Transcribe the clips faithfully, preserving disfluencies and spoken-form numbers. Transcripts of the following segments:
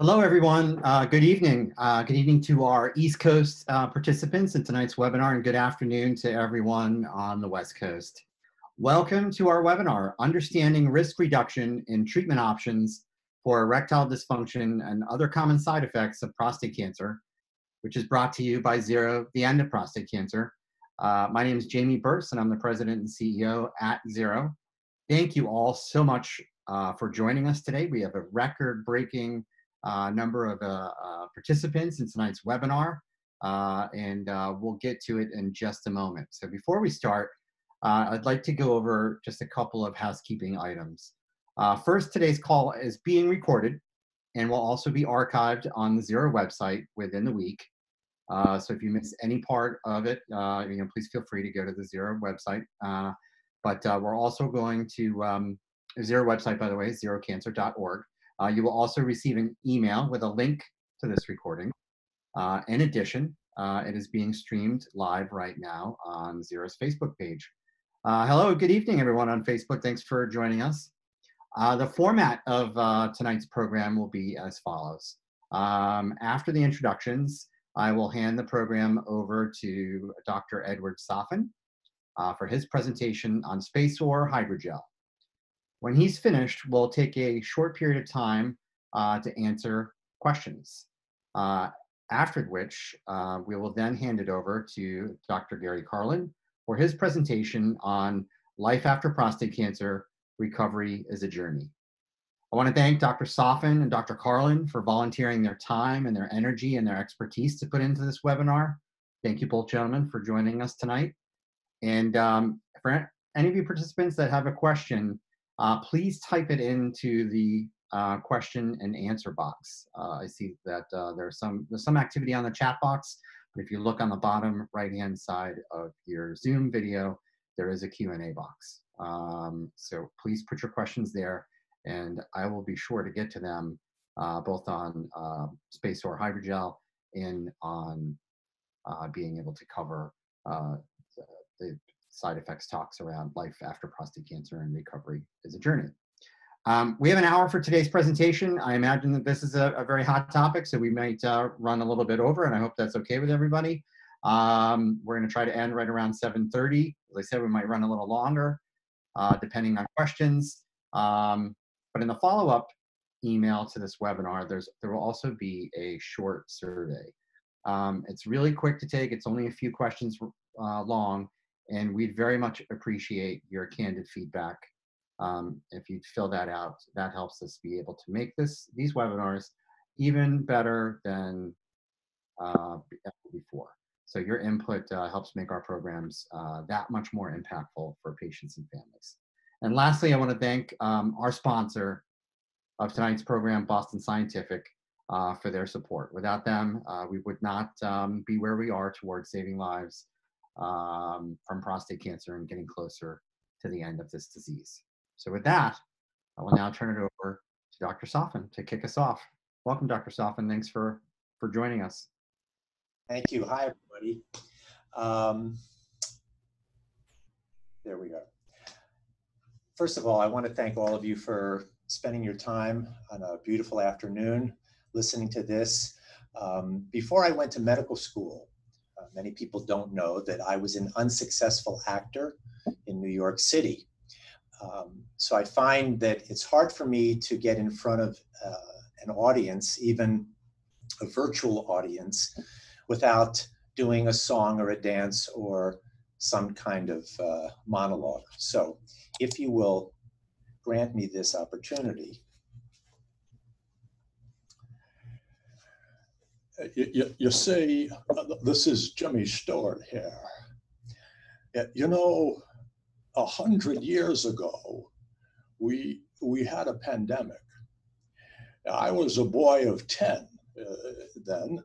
Hello, everyone. Uh, good evening. Uh, good evening to our East Coast uh, participants in tonight's webinar, and good afternoon to everyone on the West Coast. Welcome to our webinar, Understanding Risk Reduction in Treatment Options for Erectile Dysfunction and Other Common Side Effects of Prostate Cancer, which is brought to you by Zero, the End of Prostate Cancer. Uh, my name is Jamie Bearse, and I'm the president and C E O at Zero. Thank you all so much uh, for joining us today. We have a record-breaking uh, number of uh, uh, participants in tonight's webinar, uh, and uh, we'll get to it in just a moment. So before we start, uh, I'd like to go over just a couple of housekeeping items. Uh, first, today's call is being recorded and will also be archived on the Zero website within the week. Uh, so if you miss any part of it, uh, you know, please feel free to go to the Zero website. Uh, but uh, we're also going to, um, Zero website, by the way, zero cancer dot org. Uh, you will also receive an email with a link to this recording. Uh, in addition, uh, it is being streamed live right now on Zero's Facebook page. Uh, hello, good evening, everyone on Facebook. Thanks for joining us. Uh, the format of uh, tonight's program will be as follows. Um, after the introductions, I will hand the program over to Doctor Edward Soffen uh, for his presentation on space or hydrogel. When he's finished, we'll take a short period of time uh, to answer questions, uh, after which uh, we will then hand it over to Doctor Gary Karlin for his presentation on life after prostate cancer, recovery is a journey. I want to thank Doctor Soffen and Doctor Karlin for volunteering their time and their energy and their expertise to put into this webinar. Thank you both gentlemen for joining us tonight. And um, for any of you participants that have a question, uh, please type it into the uh, question and answer box. Uh, I see that uh, there's some there's some activity on the chat box. If you look on the bottom right-hand side of your Zoom video, there is a Q and A box. Um, so please put your questions there, and I will be sure to get to them uh, both on uh, space or hydrogel and on uh, being able to cover uh, the, the side effects talks around life after prostate cancer and recovery is a journey. Um, we have an hour for today's presentation. I imagine that this is a, a very hot topic, so we might uh, run a little bit over, and I hope that's okay with everybody. Um, we're going to try to end right around seven thirty. As I said, we might run a little longer, Uh, depending on questions. Um, but in the follow-up email to this webinar, there's there will also be a short survey. Um, it's really quick to take. It's only a few questions uh, long, and we'd very much appreciate your candid feedback. Um, if you fill that out, that helps us be able to make this these webinars even better than uh, before. So your input uh, helps make our programs uh, that much more impactful for patients and families. And lastly, I want to thank um, our sponsor of tonight's program, Boston Scientific, uh, for their support. Without them, uh, we would not um, be where we are towards saving lives um, from prostate cancer and getting closer to the end of this disease. So with that, I will now turn it over to Doctor Soffen to kick us off. Welcome, Doctor Soffen. Thanks for, for joining us. Thank you. Hi, everybody. Um, there we go. First of all, I want to thank all of you for spending your time on a beautiful afternoon listening to this. Um, before I went to medical school, uh, many people don't know that I was an unsuccessful actor in New York City. Um, so I find that it's hard for me to get in front of uh, an audience, even a virtual audience, without doing a song or a dance or some kind of uh, monologue. So if you will grant me this opportunity. You, you, you see, this is Jimmy Stewart here. You know, a hundred years ago, we, we had a pandemic. I was a boy of ten uh, then.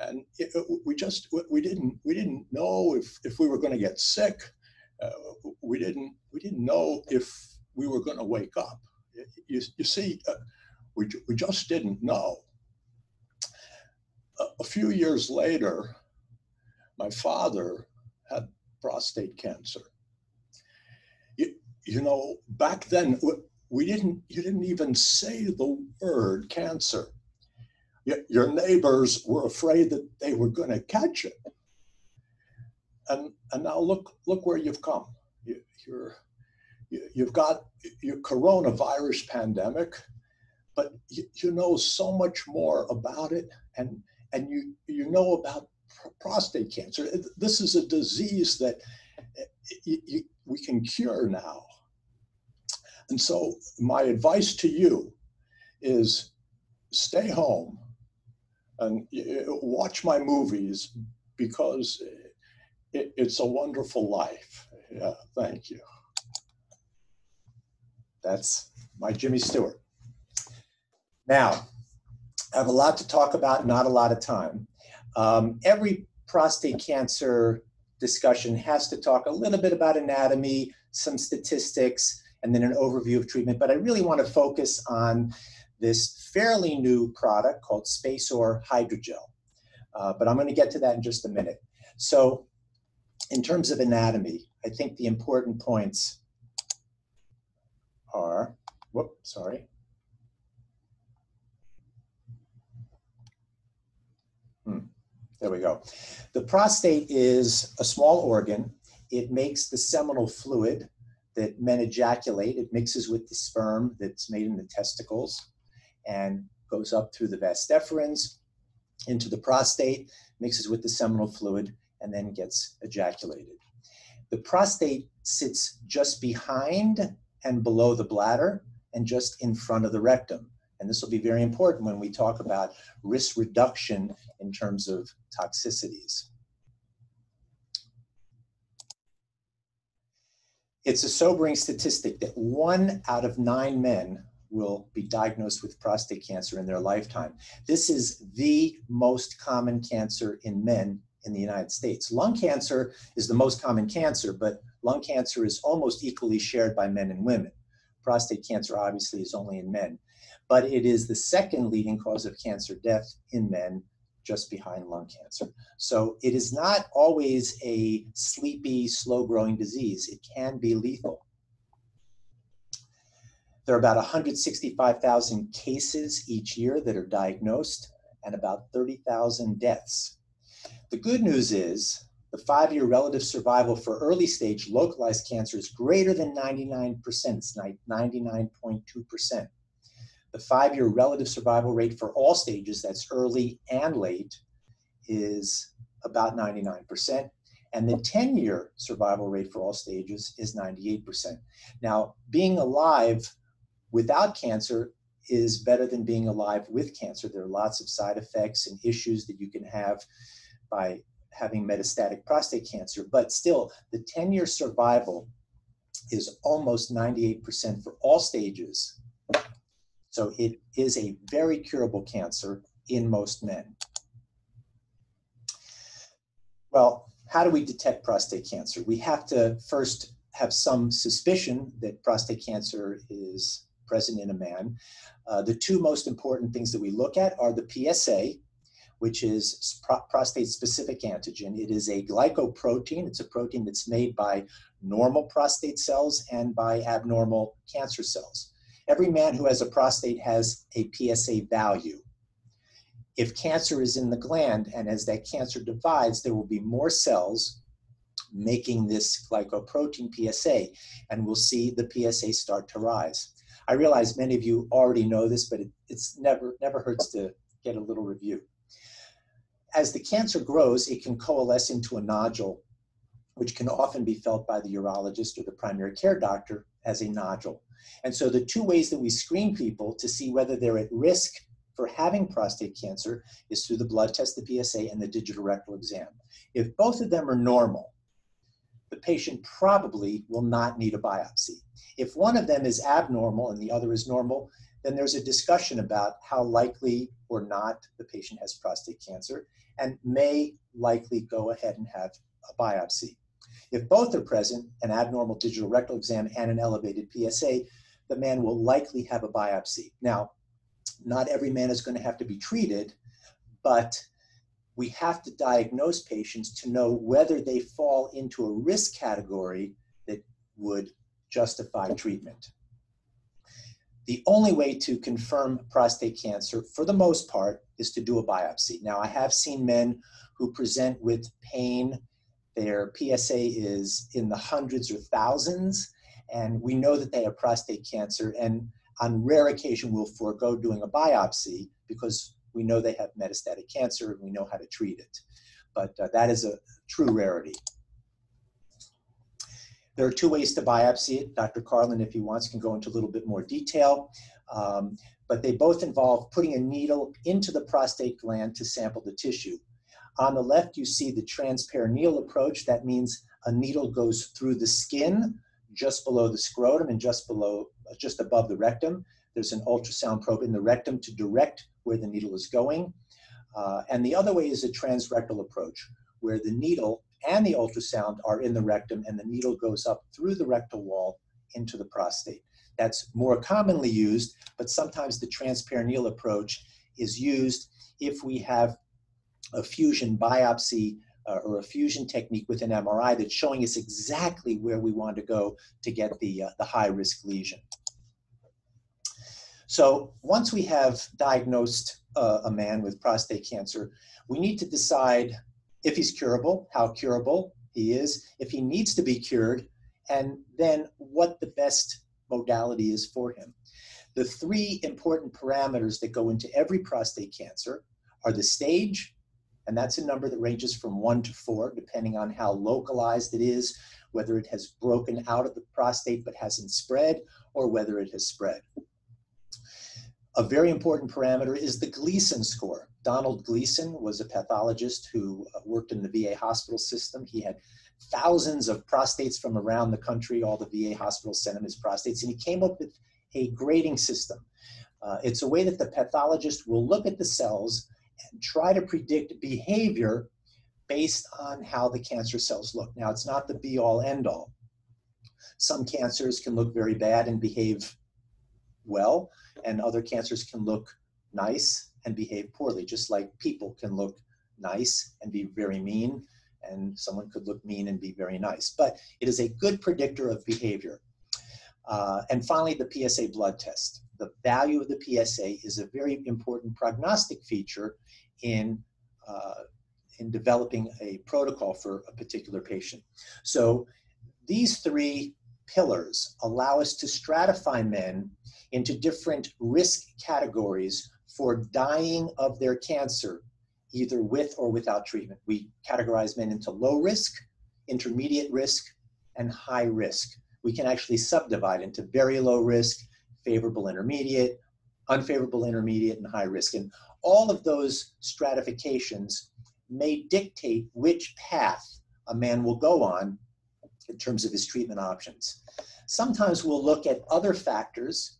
And it, we just, we didn't, we didn't know if, if we were going to get sick. Uh, we didn't, we didn't know if we were going to wake up. You, you see, uh, we, we just didn't know. A, a few years later, my father had prostate cancer. You, you know, back then, we didn't, you didn't even say the word cancer. Your neighbors were afraid that they were going to catch it. And, and now look, look where you've come. You, you're, you, you've got your coronavirus pandemic, but you, you know so much more about it, and, and you, you know about pr prostate cancer. This is a disease that you, you, we can cure now. And so my advice to you is stay home and watch my movies, because it, it's a wonderful life. Yeah, thank you. That's my Jimmy Stewart. Now, I have a lot to talk about, not a lot of time. Um, every prostate cancer discussion has to talk a little bit about anatomy, some statistics, and then an overview of treatment. But I really want to focus on this fairly new product called SpaceOAR Hydrogel. Uh, but I'm going to get to that in just a minute. So in terms of anatomy, I think the important points are, whoop, sorry. Hmm, there we go. The prostate is a small organ. It makes the seminal fluid that men ejaculate. It mixes with the sperm that's made in the testicles and goes up through the vas deferens into the prostate, mixes with the seminal fluid, and then gets ejaculated. The prostate sits just behind and below the bladder and just in front of the rectum. And this will be very important when we talk about risk reduction in terms of toxicities. It's a sobering statistic that one out of nine men will be diagnosed with prostate cancer in their lifetime. This is the most common cancer in men in the United States. Lung cancer is the most common cancer, but lung cancer is almost equally shared by men and women. Prostate cancer obviously is only in men, but it is the second leading cause of cancer death in men, just behind lung cancer. So it is not always a sleepy, slow-growing disease. It can be lethal. There are about one hundred sixty-five thousand cases each year that are diagnosed and about thirty thousand deaths. The good news is the five-year relative survival for early-stage localized cancer is greater than ninety-nine percent. It's ninety-nine point two percent. The five-year relative survival rate for all stages, that's early and late, is about ninety-nine percent. And the ten-year survival rate for all stages is ninety-eight percent. Now, being alive without cancer is better than being alive with cancer. There are lots of side effects and issues that you can have by having metastatic prostate cancer, but still the ten-year survival is almost ninety-eight percent for all stages. So it is a very curable cancer in most men. Well, how do we detect prostate cancer? We have to first have some suspicion that prostate cancer is present in a man. Uh, the two most important things that we look at are the P S A, which is pro prostate-specific antigen. It is a glycoprotein. It's a protein that's made by normal prostate cells and by abnormal cancer cells. Every man who has a prostate has a P S A value. If cancer is in the gland, and as that cancer divides, there will be more cells making this glycoprotein P S A, and we'll see the P S A start to rise. I realize many of you already know this, but it, it's never, never hurts to get a little review. As the cancer grows, it can coalesce into a nodule, which can often be felt by the urologist or the primary care doctor as a nodule. And so the two ways that we screen people to see whether they're at risk for having prostate cancer is through the blood test, the P S A, and the digital rectal exam. If both of them are normal, the patient probably will not need a biopsy. If one of them is abnormal and the other is normal, then there's a discussion about how likely or not the patient has prostate cancer and may likely go ahead and have a biopsy. If both are present, an abnormal digital rectal exam and an elevated P S A, the man will likely have a biopsy. Now, not every man is going to have to be treated, but we have to diagnose patients to know whether they fall into a risk category that would justify treatment. the only way to confirm prostate cancer, for the most part, is to do a biopsy. Now, I have seen men who present with pain. Their P S A is in the hundreds or thousands, and we know that they have prostate cancer, and on rare occasion we'll forego doing a biopsy because we know they have metastatic cancer and we know how to treat it. But uh, that is a true rarity. There are two ways to biopsy it. Doctor Karlin, if he wants, can go into a little bit more detail. Um, but they both involve putting a needle into the prostate gland to sample the tissue. On the left, you see the transperineal approach. That means a needle goes through the skin, just below the scrotum and just below, just above the rectum. There's an ultrasound probe in the rectum to direct where the needle is going. Uh, and the other way is a transrectal approach, where the needle and the ultrasound are in the rectum and the needle goes up through the rectal wall into the prostate. That's more commonly used, but sometimes the transperineal approach is used if we have a fusion biopsy uh, or a fusion technique with an M R I that's showing us exactly where we want to go to get the, uh, the high-risk lesion. So once we have diagnosed uh, a man with prostate cancer, we need to decide if he's curable, how curable he is, if he needs to be cured, and then what the best modality is for him. The three important parameters that go into every prostate cancer are the stage, and that's a number that ranges from one to four, depending on how localized it is, whether it has broken out of the prostate but hasn't spread, or whether it has spread. A very important parameter is the Gleason score. Donald Gleason was a pathologist who worked in the V A hospital system. He had thousands of prostates from around the country. All the V A hospitals sent him his prostates, and he came up with a grading system. Uh, it's a way that the pathologist will look at the cells and try to predict behavior based on how the cancer cells look. Now, it's not the be-all, end-all. Some cancers can look very bad and behave well, and other cancers can look nice and behave poorly, just like people can look nice and be very mean, and someone could look mean and be very nice. But it is a good predictor of behavior. Uh, and finally, the P S A blood test. The value of the P S A is a very important prognostic feature in, uh, in developing a protocol for a particular patient. So these three pillars allow us to stratify men into different risk categories for dying of their cancer, either with or without treatment. We categorize men into low risk, intermediate risk, and high risk. We can actually subdivide into very low risk, favorable intermediate, unfavorable intermediate, and high risk. And all of those stratifications may dictate which path a man will go on in terms of his treatment options. Sometimes we'll look at other factors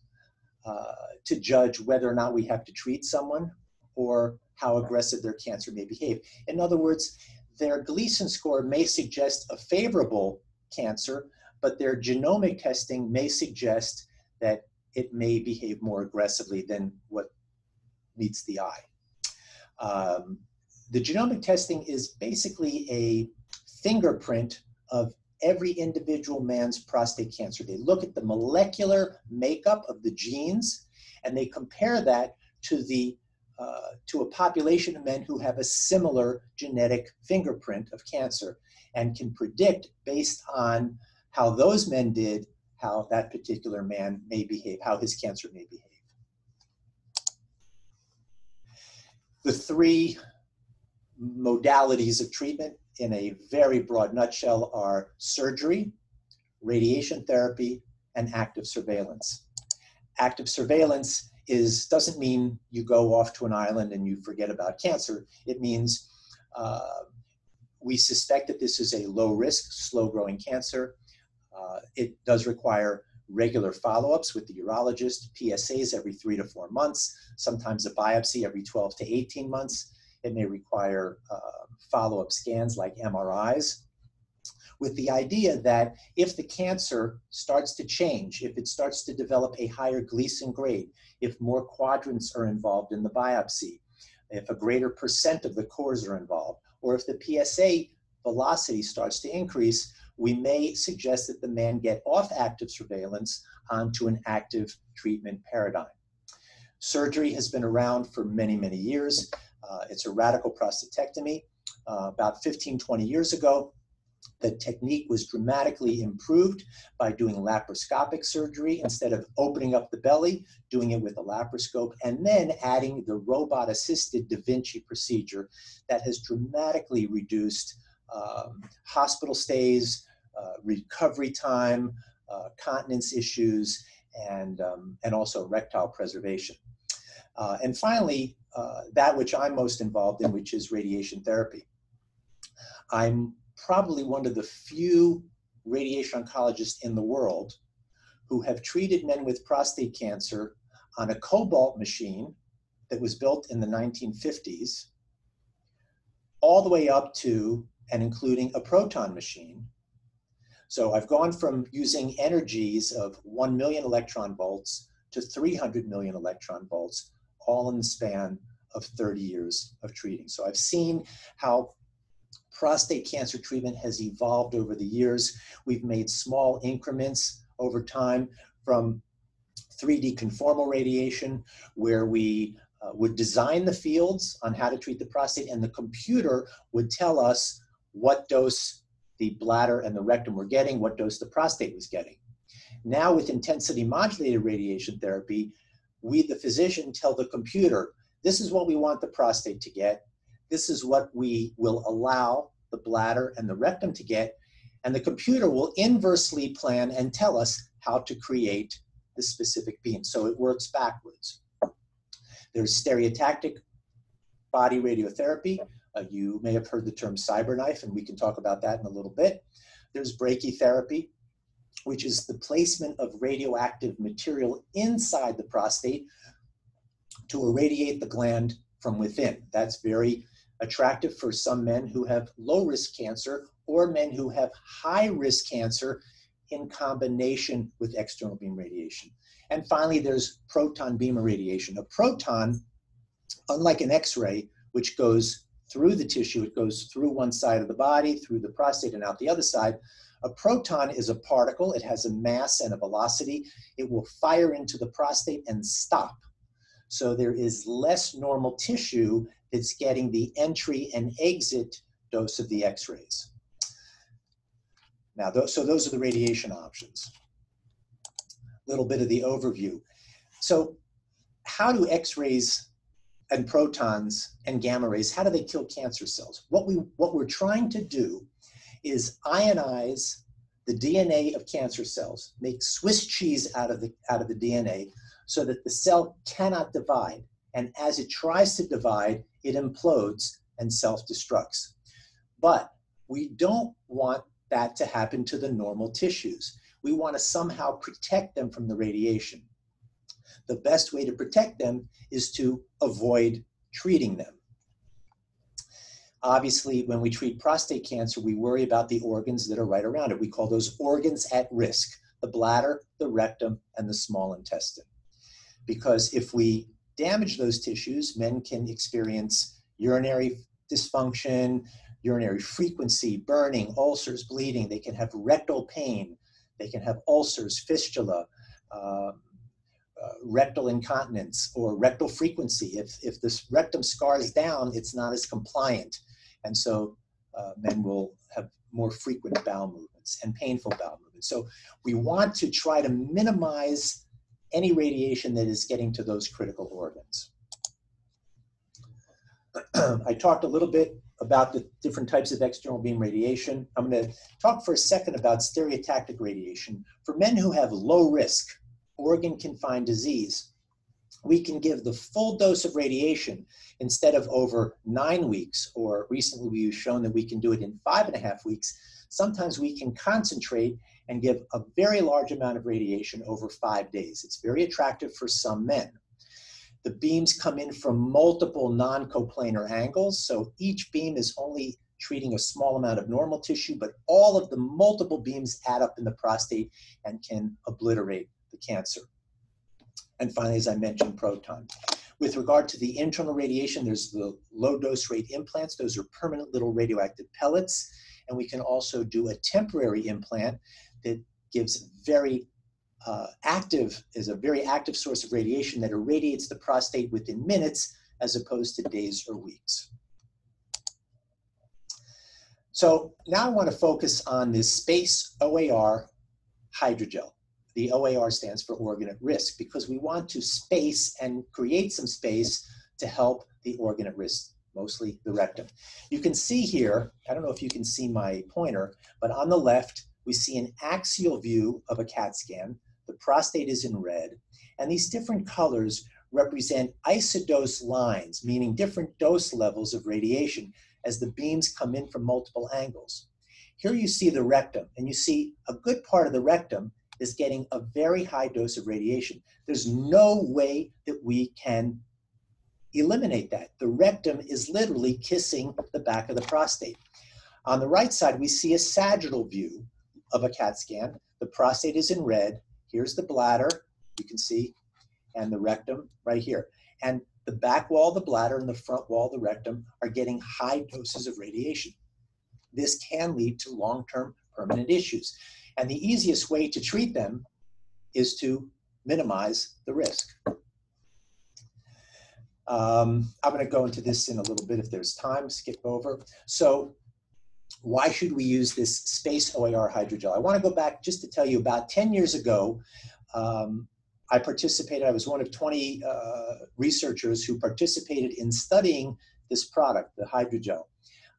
uh, to judge whether or not we have to treat someone or how aggressive their cancer may behave. In other words, their Gleason score may suggest a favorable cancer, but their genomic testing may suggest that it may behave more aggressively than what meets the eye. Um, the genomic testing is basically a fingerprint of every individual man's prostate cancer. They look at the molecular makeup of the genes, and they compare that to, the, uh, to a population of men who have a similar genetic fingerprint of cancer and can predict based on how those men did, how that particular man may behave, how his cancer may behave. The three modalities of treatment in a very broad nutshell are surgery, radiation therapy, and active surveillance. Active surveillance is, doesn't mean you go off to an island and you forget about cancer. It means uh, we suspect that this is a low-risk, slow-growing cancer. Uh, it does require regular follow-ups with the urologist, P S As every three to four months, sometimes a biopsy every twelve to eighteen months. It may require uh, follow-up scans like M R Is, with the idea that if the cancer starts to change, if it starts to develop a higher Gleason grade, if more quadrants are involved in the biopsy, if a greater percent of the cores are involved, or if the P S A velocity starts to increase, we may suggest that the man get off active surveillance onto an active treatment paradigm. Surgery has been around for many, many years. Uh, it's a radical prostatectomy. Uh, about fifteen, twenty years ago, the technique was dramatically improved by doing laparoscopic surgery. Instead of opening up the belly, doing it with a laparoscope, and then adding the robot-assisted Da Vinci procedure that has dramatically reduced um, hospital stays, uh, recovery time, uh, continence issues, and, um, and also erectile preservation. Uh, and finally, uh, that which I'm most involved in, which is radiation therapy. I'm probably one of the few radiation oncologists in the world who have treated men with prostate cancer on a cobalt machine that was built in the nineteen fifties, all the way up to and including a proton machine. So I've gone from using energies of one million electron volts to three hundred million electron volts, all in the span of thirty years of treating. So I've seen how prostate cancer treatment has evolved over the years. We've made small increments over time from three D conformal radiation, where we uh, would design the fields on how to treat the prostate, and the computer would tell us what dose the bladder and the rectum were getting, what dose the prostate was getting. Now with intensity modulated radiation therapy, we, the physician, tell the computer, this is what we want the prostate to get, this is what we will allow the bladder and the rectum to get, and the computer will inversely plan and tell us how to create the specific beam. So it works backwards. There's stereotactic body radiotherapy. Uh, you may have heard the term CyberKnife, and we can talk about that in a little bit. There's brachytherapy, which is the placement of radioactive material inside the prostate to irradiate the gland from within. That's very attractive for some men who have low-risk cancer or men who have high-risk cancer in combination with external beam radiation. And finally, there's proton beam irradiation. A proton, unlike an X-ray, which goes through the tissue, it goes through one side of the body, through the prostate, and out the other side. A proton is a particle. It has a mass and a velocity. It will fire into the prostate and stop. So there is less normal tissue that's getting the entry and exit dose of the X-rays. Now, th- so those are the radiation options. A little bit of the overview. So how do X-rays and protons and gamma rays, how do they kill cancer cells? What, we, what we're trying to do is ionize the D N A of cancer cells, make Swiss cheese out of the, out of the D N A, so that the cell cannot divide. And as it tries to divide, it implodes and self-destructs. But we don't want that to happen to the normal tissues. We want to somehow protect them from the radiation. The best way to protect them is to avoid treating them. Obviously, when we treat prostate cancer, we worry about the organs that are right around it. We call those organs at risk: the bladder, the rectum, and the small intestine. Because if we damage those tissues, men can experience urinary dysfunction, urinary frequency, burning, ulcers, bleeding. They can have rectal pain. They can have ulcers, fistula, uh, Uh, rectal incontinence, or rectal frequency. If, if this rectum scars down, it's not as compliant. And so uh, men will have more frequent bowel movements and painful bowel movements. So we want to try to minimize any radiation that is getting to those critical organs. I talked a little bit about the different types of external beam radiation. I'm going to talk for a second about stereotactic radiation. For men who have low risk organ-confined disease, we can give the full dose of radiation instead of over nine weeks, or recently we've shown that we can do it in five and a half weeks. Sometimes we can concentrate and give a very large amount of radiation over five days. It's very attractive for some men. The beams come in from multiple non-coplanar angles, so each beam is only treating a small amount of normal tissue, but all of the multiple beams add up in the prostate and can obliterate the cancer. And finally, as I mentioned, proton. With regard to the internal radiation, there's the low dose rate implants. Those are permanent little radioactive pellets. And we can also do a temporary implant that gives very uh, active, is a very active source of radiation that irradiates the prostate within minutes as opposed to days or weeks. So now I want to focus on this space O A R hydrogel. The O A R stands for organ at risk, because we want to space and create some space to help the organ at risk, mostly the rectum. You can see here, I don't know if you can see my pointer, but on the left, we see an axial view of a CAT scan. The prostate is in red, and these different colors represent isodose lines, meaning different dose levels of radiation as the beams come in from multiple angles. Here you see the rectum, and you see a good part of the rectum is getting a very high dose of radiation. There's no way that we can eliminate that. The rectum is literally kissing the back of the prostate. On the right side, we see a sagittal view of a CAT scan. The prostate is in red. Here's the bladder, you can see, and the rectum right here. And the back wall of the bladder and the front wall of the rectum are getting high doses of radiation. This can lead to long-term permanent issues. And the easiest way to treat them is to minimize the risk. Um, I'm going to go into this in a little bit if there's time, skip over. So why should we use this space O A R hydrogel? I want to go back just to tell you about ten years ago, um, I participated, I was one of twenty uh, researchers who participated in studying this product, the hydrogel.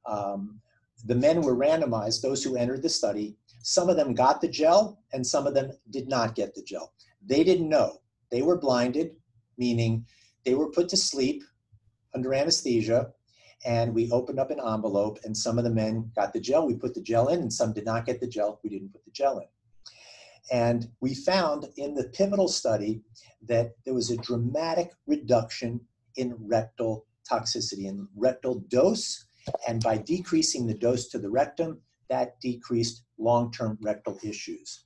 Um, the men were randomized, those who entered the study. Some of them got the gel and some of them did not get the gel. They didn't know. They were blinded, meaning they were put to sleep under anesthesia, and we opened up an envelope and some of the men got the gel, we put the gel in, and some did not get the gel, we didn't put the gel in. And we found in the pivotal study that there was a dramatic reduction in rectal toxicity and rectal dose, and by decreasing the dose to the rectum, that decreased long-term rectal issues.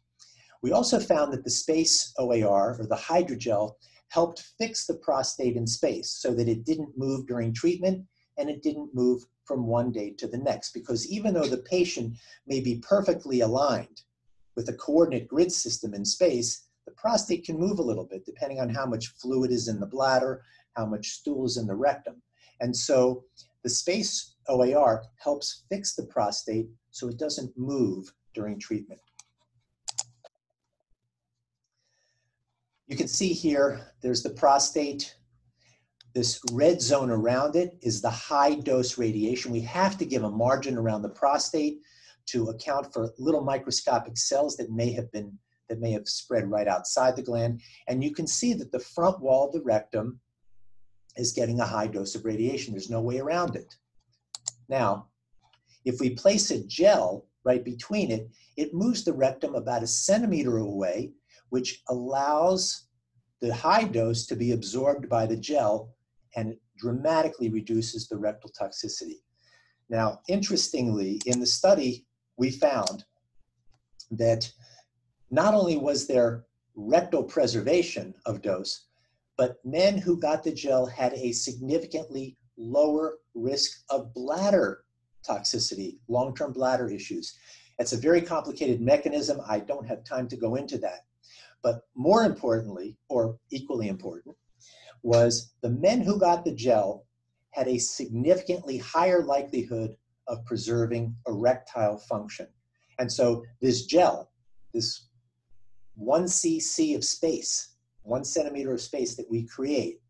We also found that the space O A R, or the hydrogel, helped fix the prostate in space so that it didn't move during treatment and it didn't move from one day to the next, because even though the patient may be perfectly aligned with a coordinate grid system in space, the prostate can move a little bit depending on how much fluid is in the bladder, how much stool is in the rectum. And so the space O A R helps fix the prostate so it doesn't move during treatment. You can see here, there's the prostate. This red zone around it is the high dose radiation. We have to give a margin around the prostate to account for little microscopic cells that may have been, that may have spread right outside the gland. And you can see that the front wall of the rectum is getting a high dose of radiation. There's no way around it. Now, if we place a gel right between it, it moves the rectum about a centimeter away, which allows the high dose to be absorbed by the gel, and it dramatically reduces the rectal toxicity. Now, interestingly, in the study, we found that not only was there rectal preservation of dose, but men who got the gel had a significantly lower risk of bladder toxicity, long-term bladder issues. It's a very complicated mechanism. I don't have time to go into that. But more importantly, or equally important, was the men who got the gel had a significantly higher likelihood of preserving erectile function. And so this gel, this one cc of space, one centimeter of space that we create,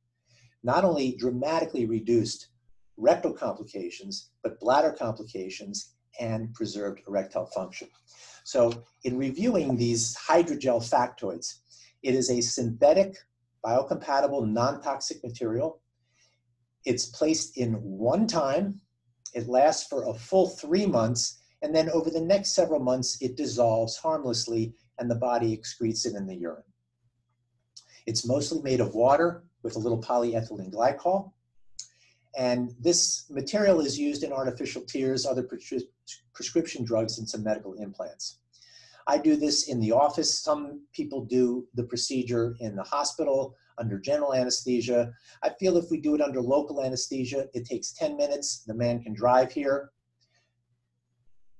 not only dramatically reduced rectal complications, but bladder complications and preserved erectile function. So in reviewing these hydrogel factoids, it is a synthetic, biocompatible, non-toxic material. It's placed in one time. It lasts for a full three months. And then over the next several months, it dissolves harmlessly and the body excretes it in the urine. It's mostly made of water with a little polyethylene glycol. And this material is used in artificial tears, other pres- prescription drugs, and some medical implants. I do this in the office. Some people do the procedure in the hospital under general anesthesia. I feel if we do it under local anesthesia, it takes ten minutes. The man can drive here.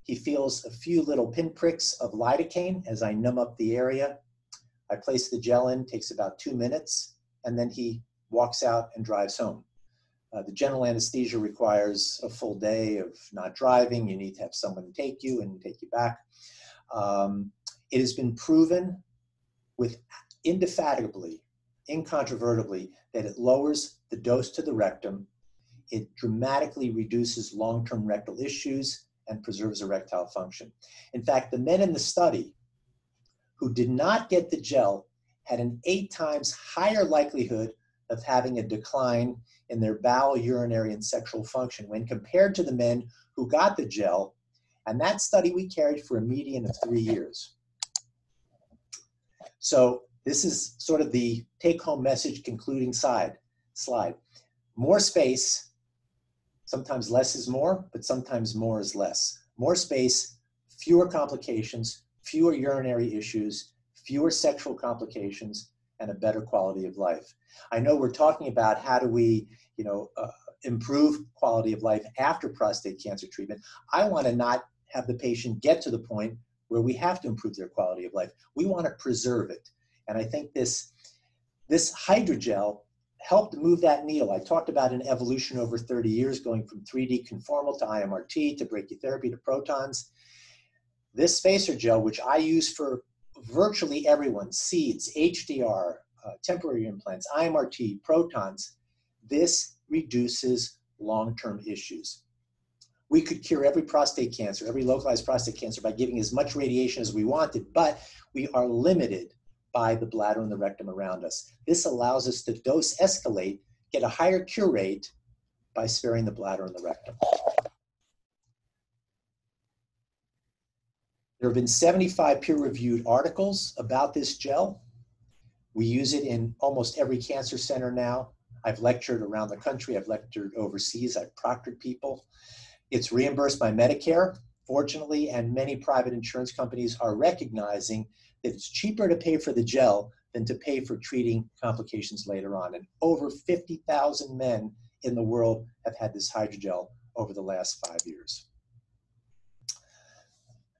He feels a few little pinpricks of lidocaine as I numb up the area. I place the gel in, takes about two minutes, and then he walks out and drives home. Uh, the general anesthesia requires a full day of not driving. You need to have someone take you and take you back. Um, it has been proven with indefatigably, incontrovertibly, that it lowers the dose to the rectum. It dramatically reduces long-term rectal issues and preserves erectile function. In fact, the men in the study who did not get the gel had an eight times higher likelihood of having a decline in their bowel, urinary, and sexual function when compared to the men who got the gel. And that study we carried for a median of three years. So this is sort of the take-home message concluding side, slide. More space, sometimes less is more, but sometimes more is less. More space, fewer complications, fewer urinary issues, fewer sexual complications, and a better quality of life. I know we're talking about how do we, you know, uh, improve quality of life after prostate cancer treatment. I want to not have the patient get to the point where we have to improve their quality of life. We want to preserve it. And I think this, this hydrogel helped move that needle. I talked about an evolution over thirty years, going from three D conformal to I M R T, to brachytherapy, to protons. This spacer gel, which I use for virtually everyone, seeds, H D R, uh, temporary implants, I M R T, protons, this reduces long-term issues. We could cure every prostate cancer, every localized prostate cancer, by giving as much radiation as we wanted, but we are limited by the bladder and the rectum around us. This allows us to dose escalate, get a higher cure rate by sparing the bladder and the rectum. There have been seventy-five peer-reviewed articles about this gel. We use it in almost every cancer center now. I've lectured around the country, I've lectured overseas, I've proctored people. It's reimbursed by Medicare, fortunately, and many private insurance companies are recognizing that it's cheaper to pay for the gel than to pay for treating complications later on. And over fifty thousand men in the world have had this hydrogel over the last five years.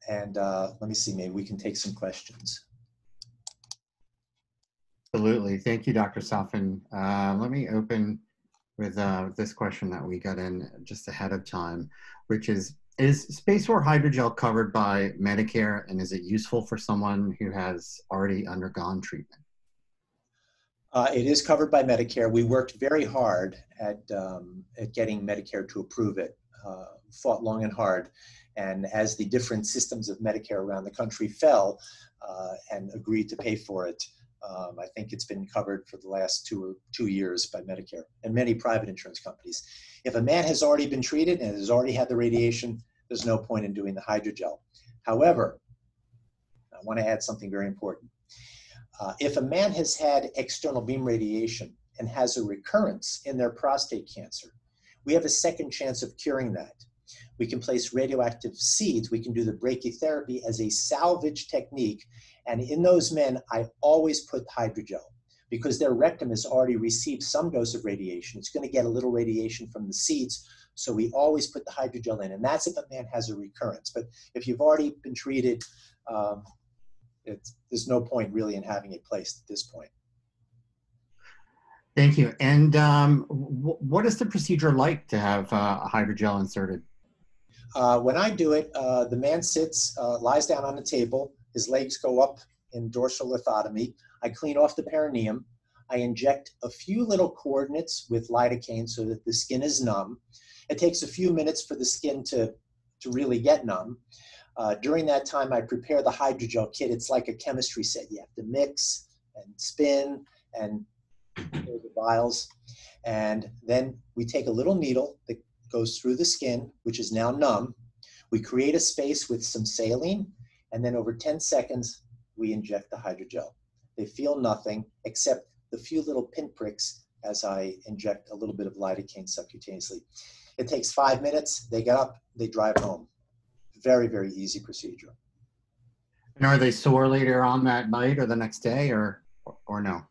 And uh, let me see, maybe we can take some questions. Absolutely. Thank you, Doctor Soffen. Uh, let me open with uh, this question that we got in just ahead of time, which is, is SpaceOAR hydrogel covered by Medicare, and is it useful for someone who has already undergone treatment? Uh, it is covered by Medicare. We worked very hard at, um, at getting Medicare to approve it, uh, fought long and hard. And as the different systems of Medicare around the country fell uh, and agreed to pay for it, um, I think it's been covered for the last two or two years by Medicare and many private insurance companies. If a man has already been treated and has already had the radiation, there's no point in doing the hydrogel. However, I want to add something very important. Uh, if a man has had external beam radiation and has a recurrence in their prostate cancer, we have a second chance of curing that. We can place radioactive seeds. We can do the brachytherapy as a salvage technique. And in those men, I always put hydrogel because their rectum has already received some dose of radiation. It's going to get a little radiation from the seeds. So we always put the hydrogel in. And that's if a man has a recurrence. But if you've already been treated, um, it's, there's no point really in having it placed at this point. Thank you. And um, what is the procedure like to have uh, a hydrogel inserted? Uh, when I do it, uh, the man sits, uh, lies down on the table, his legs go up in dorsal lithotomy. I clean off the perineum. I inject a few little coordinates with lidocaine so that the skin is numb. It takes a few minutes for the skin to, to really get numb. Uh, during that time, I prepare the hydrogel kit. It's like a chemistry set. You have to mix and spin and prepare the vials. And then we take a little needle that goes through the skin, which is now numb. We create a space with some saline, and then over ten seconds, we inject the hydrogel. They feel nothing except the few little pinpricks as I inject a little bit of lidocaine subcutaneously. It takes five minutes. They get up, they drive home. Very, very easy procedure. And are they sore later on that night or the next day, or, or no?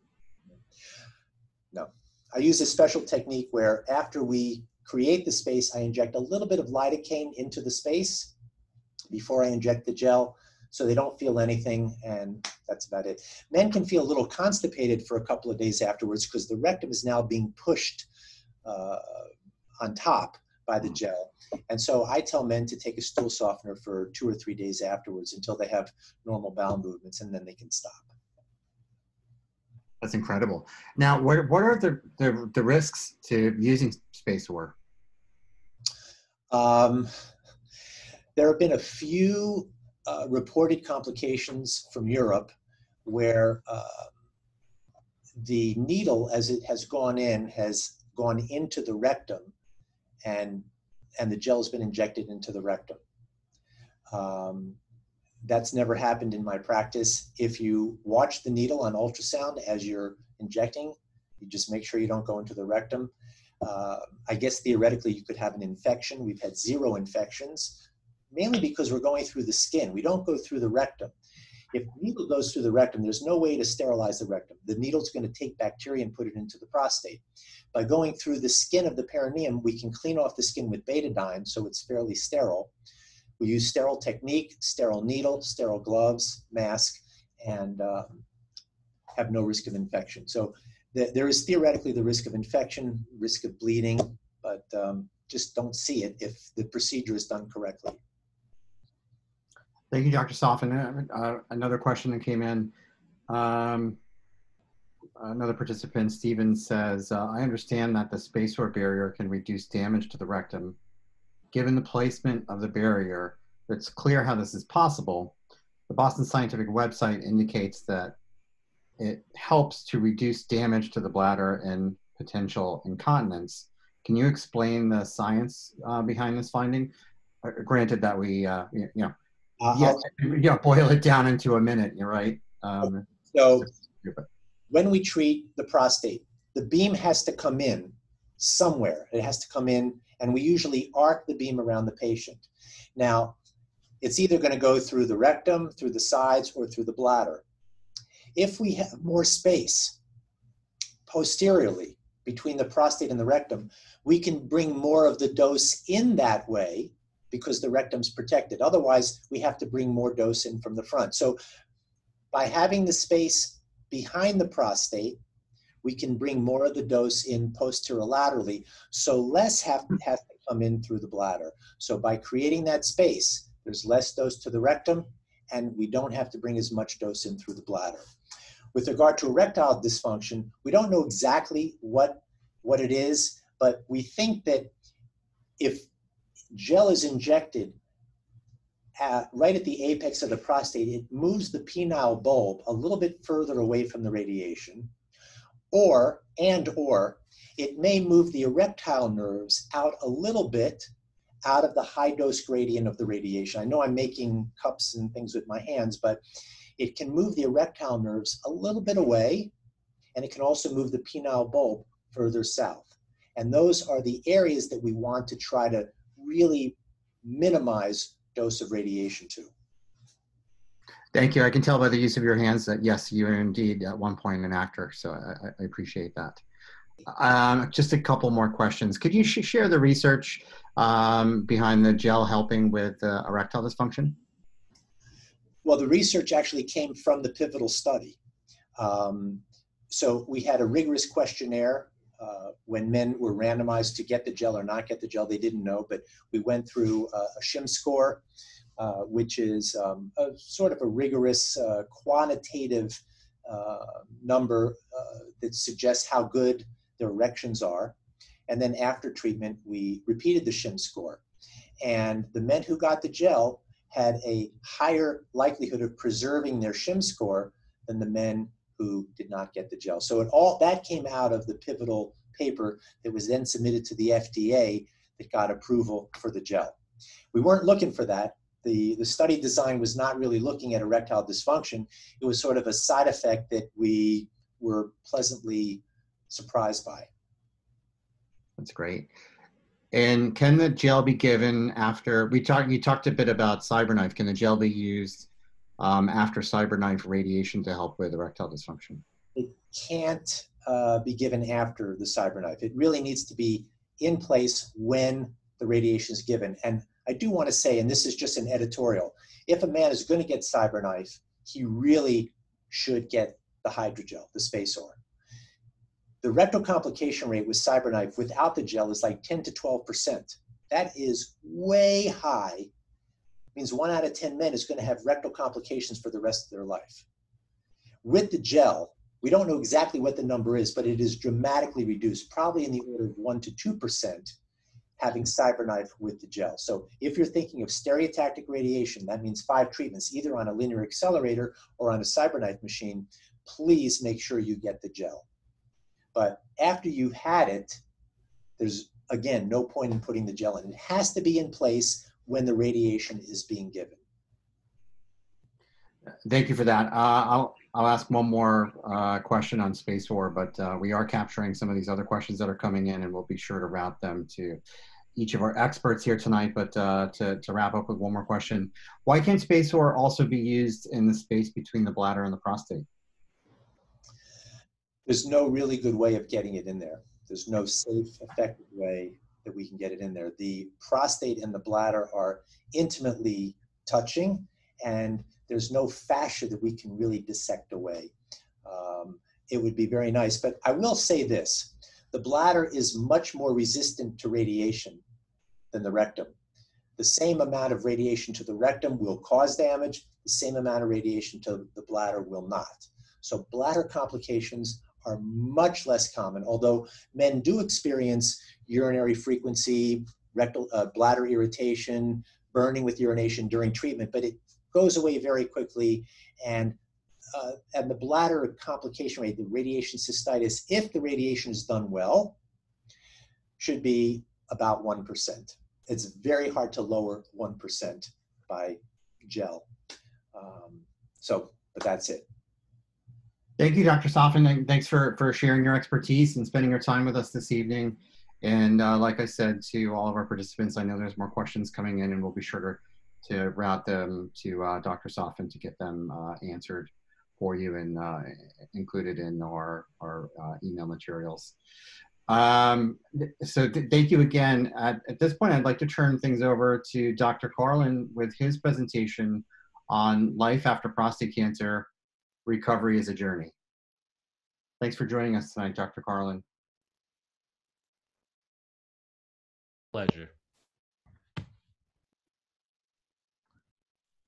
No. I use a special technique where after we create the space, I inject a little bit of lidocaine into the space before I inject the gel so they don't feel anything, and that's about it. Men can feel a little constipated for a couple of days afterwards because the rectum is now being pushed uh, on top by the gel. And so I tell men to take a stool softener for two or three days afterwards until they have normal bowel movements, and then they can stop. That's incredible. Now, what, what are the, the, the risks to using space work? Um, there have been a few uh, reported complications from Europe where uh, the needle, as it has gone in, has gone into the rectum, and, and the gel has been injected into the rectum. Um, That's never happened in my practice. If you watch the needle on ultrasound as you're injecting, you just make sure you don't go into the rectum. Uh, I guess theoretically you could have an infection. We've had zero infections, mainly because we're going through the skin. We don't go through the rectum. If the needle goes through the rectum, there's no way to sterilize the rectum. The needle's going to take bacteria and put it into the prostate. By going through the skin of the perineum, we can clean off the skin with betadine, so it's fairly sterile. We use sterile technique, sterile needle, sterile gloves, mask, and um, have no risk of infection. So th there is theoretically the risk of infection, risk of bleeding, but um, just don't see it if the procedure is done correctly. Thank you, Doctor Soffen. Uh, another question that came in. Um, another participant, Steven, says, uh, I understand that the spacer barrier can reduce damage to the rectum. Given the placement of the barrier, it's clear how this is possible. The Boston Scientific website indicates that it helps to reduce damage to the bladder and potential incontinence. Can you explain the science uh, behind this finding? Uh, granted that we, uh, you know, uh, yes, you know, boil it down into a minute, you're right. Um, so when we treat the prostate, the beam has to come in somewhere. It has to come in, and we usually arc the beam around the patient. Now, it's either going to go through the rectum, through the sides, or through the bladder. If we have more space posteriorly between the prostate and the rectum, we can bring more of the dose in that way because the rectum's protected. Otherwise, we have to bring more dose in from the front. So by having the space behind the prostate, we can bring more of the dose in posterolaterally, so less have, has to come in through the bladder. So by creating that space, there's less dose to the rectum, and we don't have to bring as much dose in through the bladder. With regard to erectile dysfunction, we don't know exactly what, what it is, but we think that if gel is injected at, right at the apex of the prostate, it moves the penile bulb a little bit further away from the radiation, or, and or, it may move the erectile nerves out a little bit out of the high dose gradient of the radiation. I know I'm making cups and things with my hands, but it can move the erectile nerves a little bit away, and it can also move the penile bulb further south. And those are the areas that we want to try to really minimize dose of radiation to. Thank you. I can tell by the use of your hands that, yes, you are indeed at one point an actor, so I, I appreciate that. Um, just a couple more questions. Could you sh share the research um, behind the gel helping with uh, erectile dysfunction? Well, the research actually came from the pivotal study. Um, so we had a rigorous questionnaire uh, when men were randomized to get the gel or not get the gel. They didn't know, but we went through uh, a SHIM score, Uh, which is um, a sort of a rigorous uh, quantitative uh, number uh, that suggests how good their erections are. And then after treatment, we repeated the SHIM score. And the men who got the gel had a higher likelihood of preserving their SHIM score than the men who did not get the gel. So it all that came out of the pivotal paper that was then submitted to the F D A that got approval for the gel. We weren't looking for that. The, the study design was not really looking at erectile dysfunction. It was sort of a side effect that we were pleasantly surprised by. That's great. And can the gel be given after, we talked, you talked a bit about CyberKnife. Can the gel be used um, after CyberKnife radiation to help with erectile dysfunction? It can't uh, be given after the CyberKnife. It really needs to be in place when the radiation is given. And I do want to say, and this is just an editorial, if a man is going to get CyberKnife, he really should get the hydrogel, the SpaceOAR. The rectal complication rate with CyberKnife without the gel is like ten to twelve percent. That is way high. It means one out of ten men is going to have rectal complications for the rest of their life. With the gel, we don't know exactly what the number is, but it is dramatically reduced, probably in the order of one to two percent having CyberKnife with the gel. So if you're thinking of stereotactic radiation, that means five treatments, either on a linear accelerator or on a CyberKnife machine, please make sure you get the gel. But after you've had it, there's, again, no point in putting the gel in. It has to be in place when the radiation is being given. Thank you for that. Uh, I'll, I'll ask one more uh, question on SpaceOAR, but uh, we are capturing some of these other questions that are coming in, and we'll be sure to route them to each of our experts here tonight. But uh, to, to wrap up with one more question, why can't SpaceOAR also be used in the space between the bladder and the prostate? There's no really good way of getting it in there. There's no safe, effective way that we can get it in there. The prostate and the bladder are intimately touching, and there's no fascia that we can really dissect away. Um, it would be very nice, but I will say this. The bladder is much more resistant to radiation than the rectum. The same amount of radiation to the rectum will cause damage. The same amount of radiation to the bladder will not. So bladder complications are much less common, although men do experience urinary frequency, rectal, uh, bladder irritation, burning with urination during treatment, but it goes away very quickly. And, uh, and the bladder complication rate, the radiation cystitis, if the radiation is done well, should be about one percent. It's very hard to lower one percent by gel. Um, so, but that's it. Thank you, Doctor Soffen, and thanks for, for sharing your expertise and spending your time with us this evening. And uh, like I said to all of our participants, I know there's more questions coming in, and we'll be sure to, to route them to uh, Doctor Soffen to get them uh, answered for you and uh, included in our, our uh, email materials. Um, so th thank you again. At, at this point, I'd like to turn things over to Doctor Karlin with his presentation on life after prostate cancer. Recovery is a journey. Thanks for joining us tonight, Doctor Karlin. Pleasure.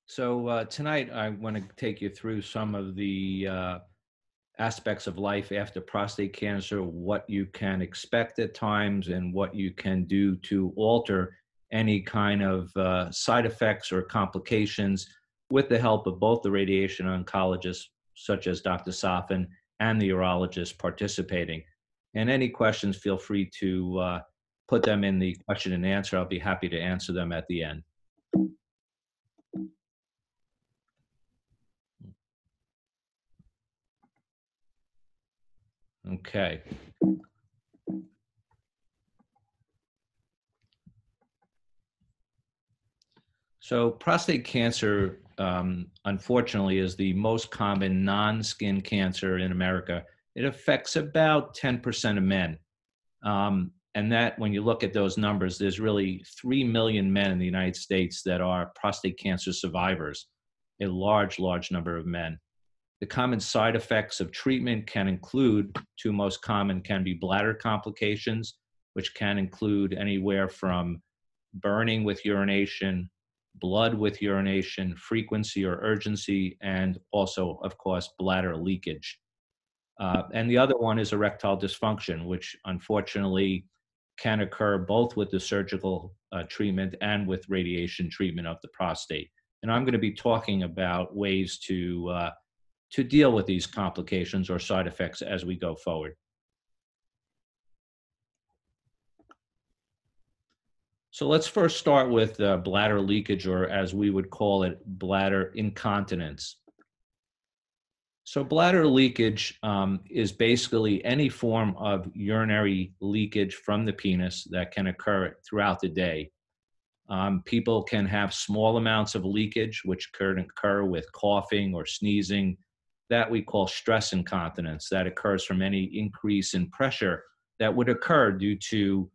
So uh, tonight I want to take you through some of the uh, aspects of life after prostate cancer, what you can expect at times, and what you can do to alter any kind of uh, side effects or complications with the help of both the radiation oncologist, such as Doctor Soffen, and the urologist participating. And any questions, feel free to uh, put them in the question and answer. I'll be happy to answer them at the end. Okay. So prostate cancer, Um, unfortunately, is the most common non-skin cancer in America. It affects about ten percent of men. Um, and that, when you look at those numbers, there's really three million men in the United States that are prostate cancer survivors, a large, large number of men. The common side effects of treatment can include, two most common can be bladder complications, which can include anywhere from burning with urination, blood with urination, frequency or urgency, and also, of course, bladder leakage. Uh, and the other one is erectile dysfunction, which unfortunately can occur both with the surgical uh, treatment and with radiation treatment of the prostate. And I'm going to be talking about ways to, uh, to deal with these complications or side effects as we go forward. So let's first start with uh, bladder leakage, or as we would call it, bladder incontinence. So bladder leakage um, is basically any form of urinary leakage from the penis that can occur throughout the day. Um, people can have small amounts of leakage, which can occur with coughing or sneezing. That we call stress incontinence. That occurs from any increase in pressure that would occur due to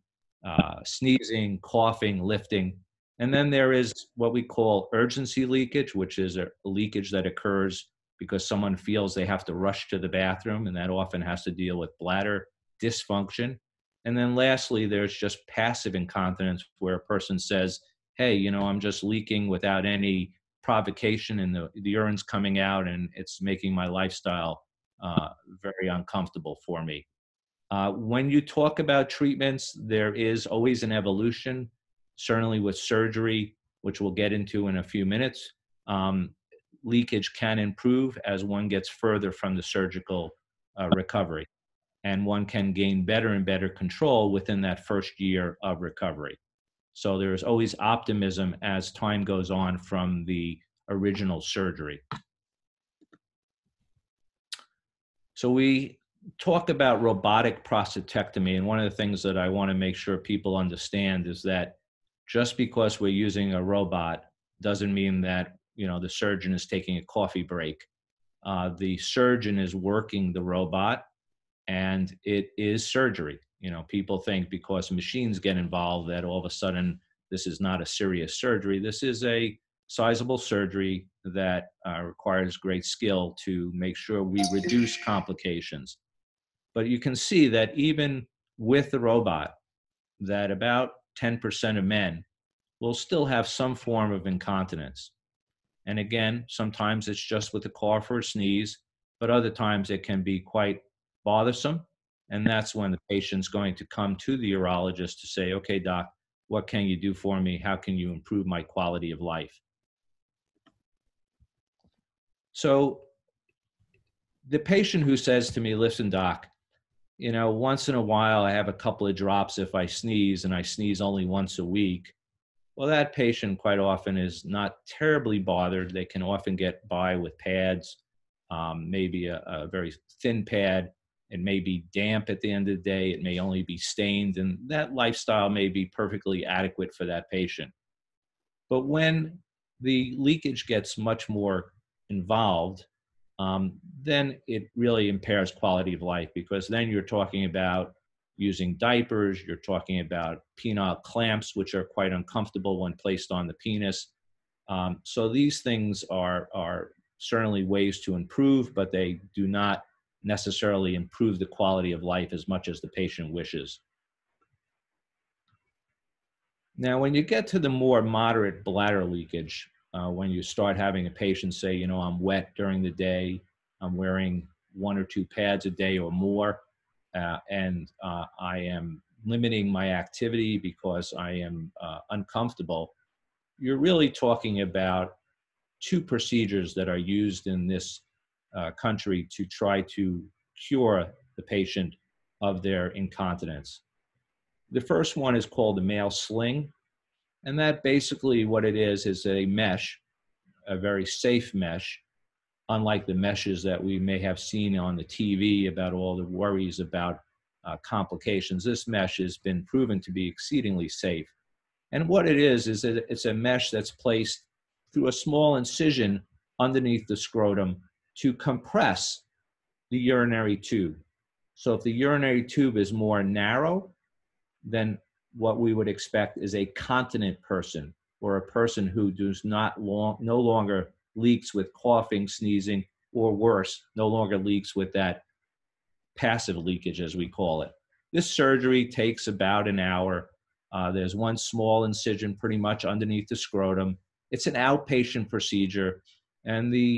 Uh, sneezing, coughing, lifting. And then there is what we call urgency leakage, which is a leakage that occurs because someone feels they have to rush to the bathroom, and that often has to deal with bladder dysfunction. And then lastly, there's just passive incontinence, where a person says, hey, you know, I'm just leaking without any provocation, and the, the urine's coming out, and it's making my lifestyle uh, very uncomfortable for me. Uh, when you talk about treatments, there is always an evolution, certainly with surgery, which we'll get into in a few minutes. Um, leakage can improve as one gets further from the surgical uh, recovery, and one can gain better and better control within that first year of recovery. So there is always optimism as time goes on from the original surgery. So we talk about robotic prostatectomy, and one of the things that I want to make sure people understand is that just because we're using a robot doesn't mean that, you know, the surgeon is taking a coffee break. Uh, the surgeon is working the robot, and it is surgery. You know, people think because machines get involved that all of a sudden this is not a serious surgery. This is a sizable surgery that uh, requires great skill to make sure we reduce complications. But you can see that even with the robot, that about ten percent of men will still have some form of incontinence. And again, sometimes it's just with a cough or a sneeze, but other times it can be quite bothersome. And that's when the patient's going to come to the urologist to say, okay, doc, what can you do for me? How can you improve my quality of life? So the patient who says to me, listen, doc, you know, once in a while I have a couple of drops if I sneeze, and I sneeze only once a week. Well, that patient quite often is not terribly bothered. They can often get by with pads, um, maybe a, a very thin pad. It may be damp at the end of the day. It may only be stained, and that lifestyle may be perfectly adequate for that patient. But when the leakage gets much more involved, um, then it really impairs quality of life, because then you're talking about using diapers, you're talking about penile clamps, which are quite uncomfortable when placed on the penis. Um, so these things are, are certainly ways to improve, but they do not necessarily improve the quality of life as much as the patient wishes. Now, when you get to the more moderate bladder leakage, uh, when you start having a patient say, you know, I'm wet during the day, I'm wearing one or two pads a day or more, uh, and uh, I am limiting my activity because I am uh, uncomfortable, you're really talking about two procedures that are used in this Uh, country to try to cure the patient of their incontinence. The first one is called the male sling, and that basically what it is is a mesh, a very safe mesh, unlike the meshes that we may have seen on the T V about all the worries about uh, complications. This mesh has been proven to be exceedingly safe. And what it is is that it's a mesh that's placed through a small incision underneath the scrotum to compress the urinary tube. So if the urinary tube is more narrow, then what we would expect is a continent person, or a person who does not long, no longer leaks with coughing, sneezing, or worse, no longer leaks with that passive leakage, as we call it. This surgery takes about an hour. Uh, there's one small incision pretty much underneath the scrotum. It's an outpatient procedure, and the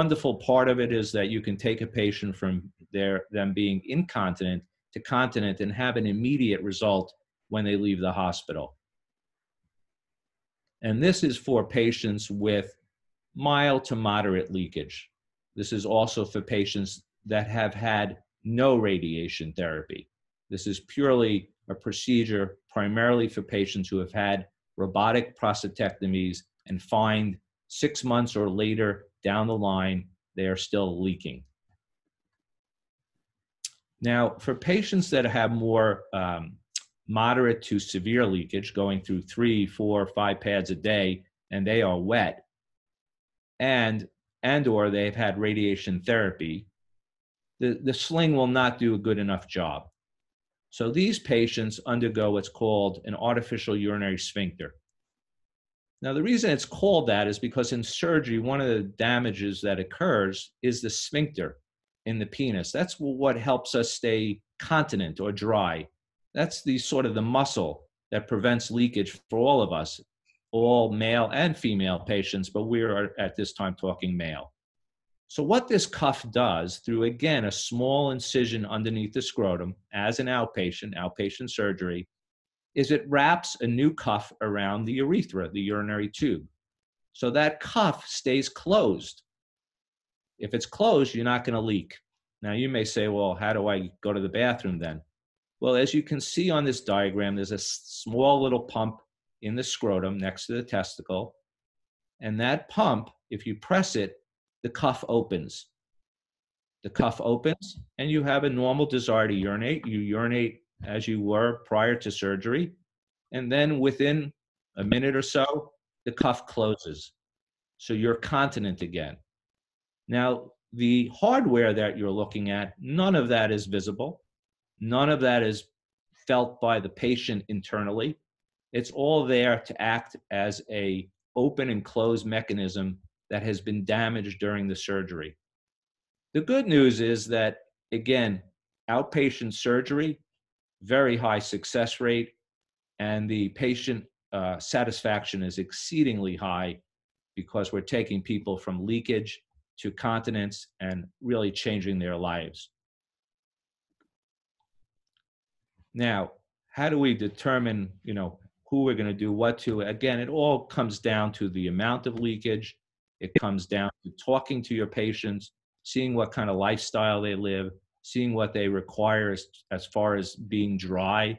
wonderful part of it is that you can take a patient from their, them being incontinent to continent and have an immediate result when they leave the hospital. And this is for patients with mild to moderate leakage. This is also for patients that have had no radiation therapy. This is purely a procedure primarily for patients who have had robotic prostatectomies and find six months or later down the line, they are still leaking. Now, for patients that have more um, moderate to severe leakage, going through three, four, five pads a day, and they are wet, and, and or they've had radiation therapy, the, the sling will not do a good enough job. So these patients undergo what's called an artificial urinary sphincter. Now, the reason it's called that is because in surgery, one of the damages that occurs is the sphincter in the penis. That's what helps us stay continent or dry. That's the sort of the muscle that prevents leakage for all of us, all male and female patients, but we are at this time talking male. So what this cuff does through, again, a small incision underneath the scrotum as an outpatient, outpatient surgery, is it wraps a new cuff around the urethra, the urinary tube. So that cuff stays closed. If it's closed, you're not going to leak. Now you may say, well, how do I go to the bathroom then? Well, as you can see on this diagram, there's a small little pump in the scrotum next to the testicle. And that pump, if you press it, the cuff opens. The cuff opens and you have a normal desire to urinate. You urinate as you were prior to surgery. And then within a minute or so, the cuff closes. So you're continent again. Now, the hardware that you're looking at, none of that is visible. None of that is felt by the patient internally. It's all there to act as an open and closed mechanism that has been damaged during the surgery. The good news is that, again, outpatient surgery, very high success rate, and the patient uh, satisfaction is exceedingly high because we're taking people from leakage to continence and really changing their lives. Now, how do we determine, you know, who we're going to do what to? Again, it all comes down to the amount of leakage. It comes down to talking to your patients, seeing what kind of lifestyle they live, seeing what they require as, as far as being dry,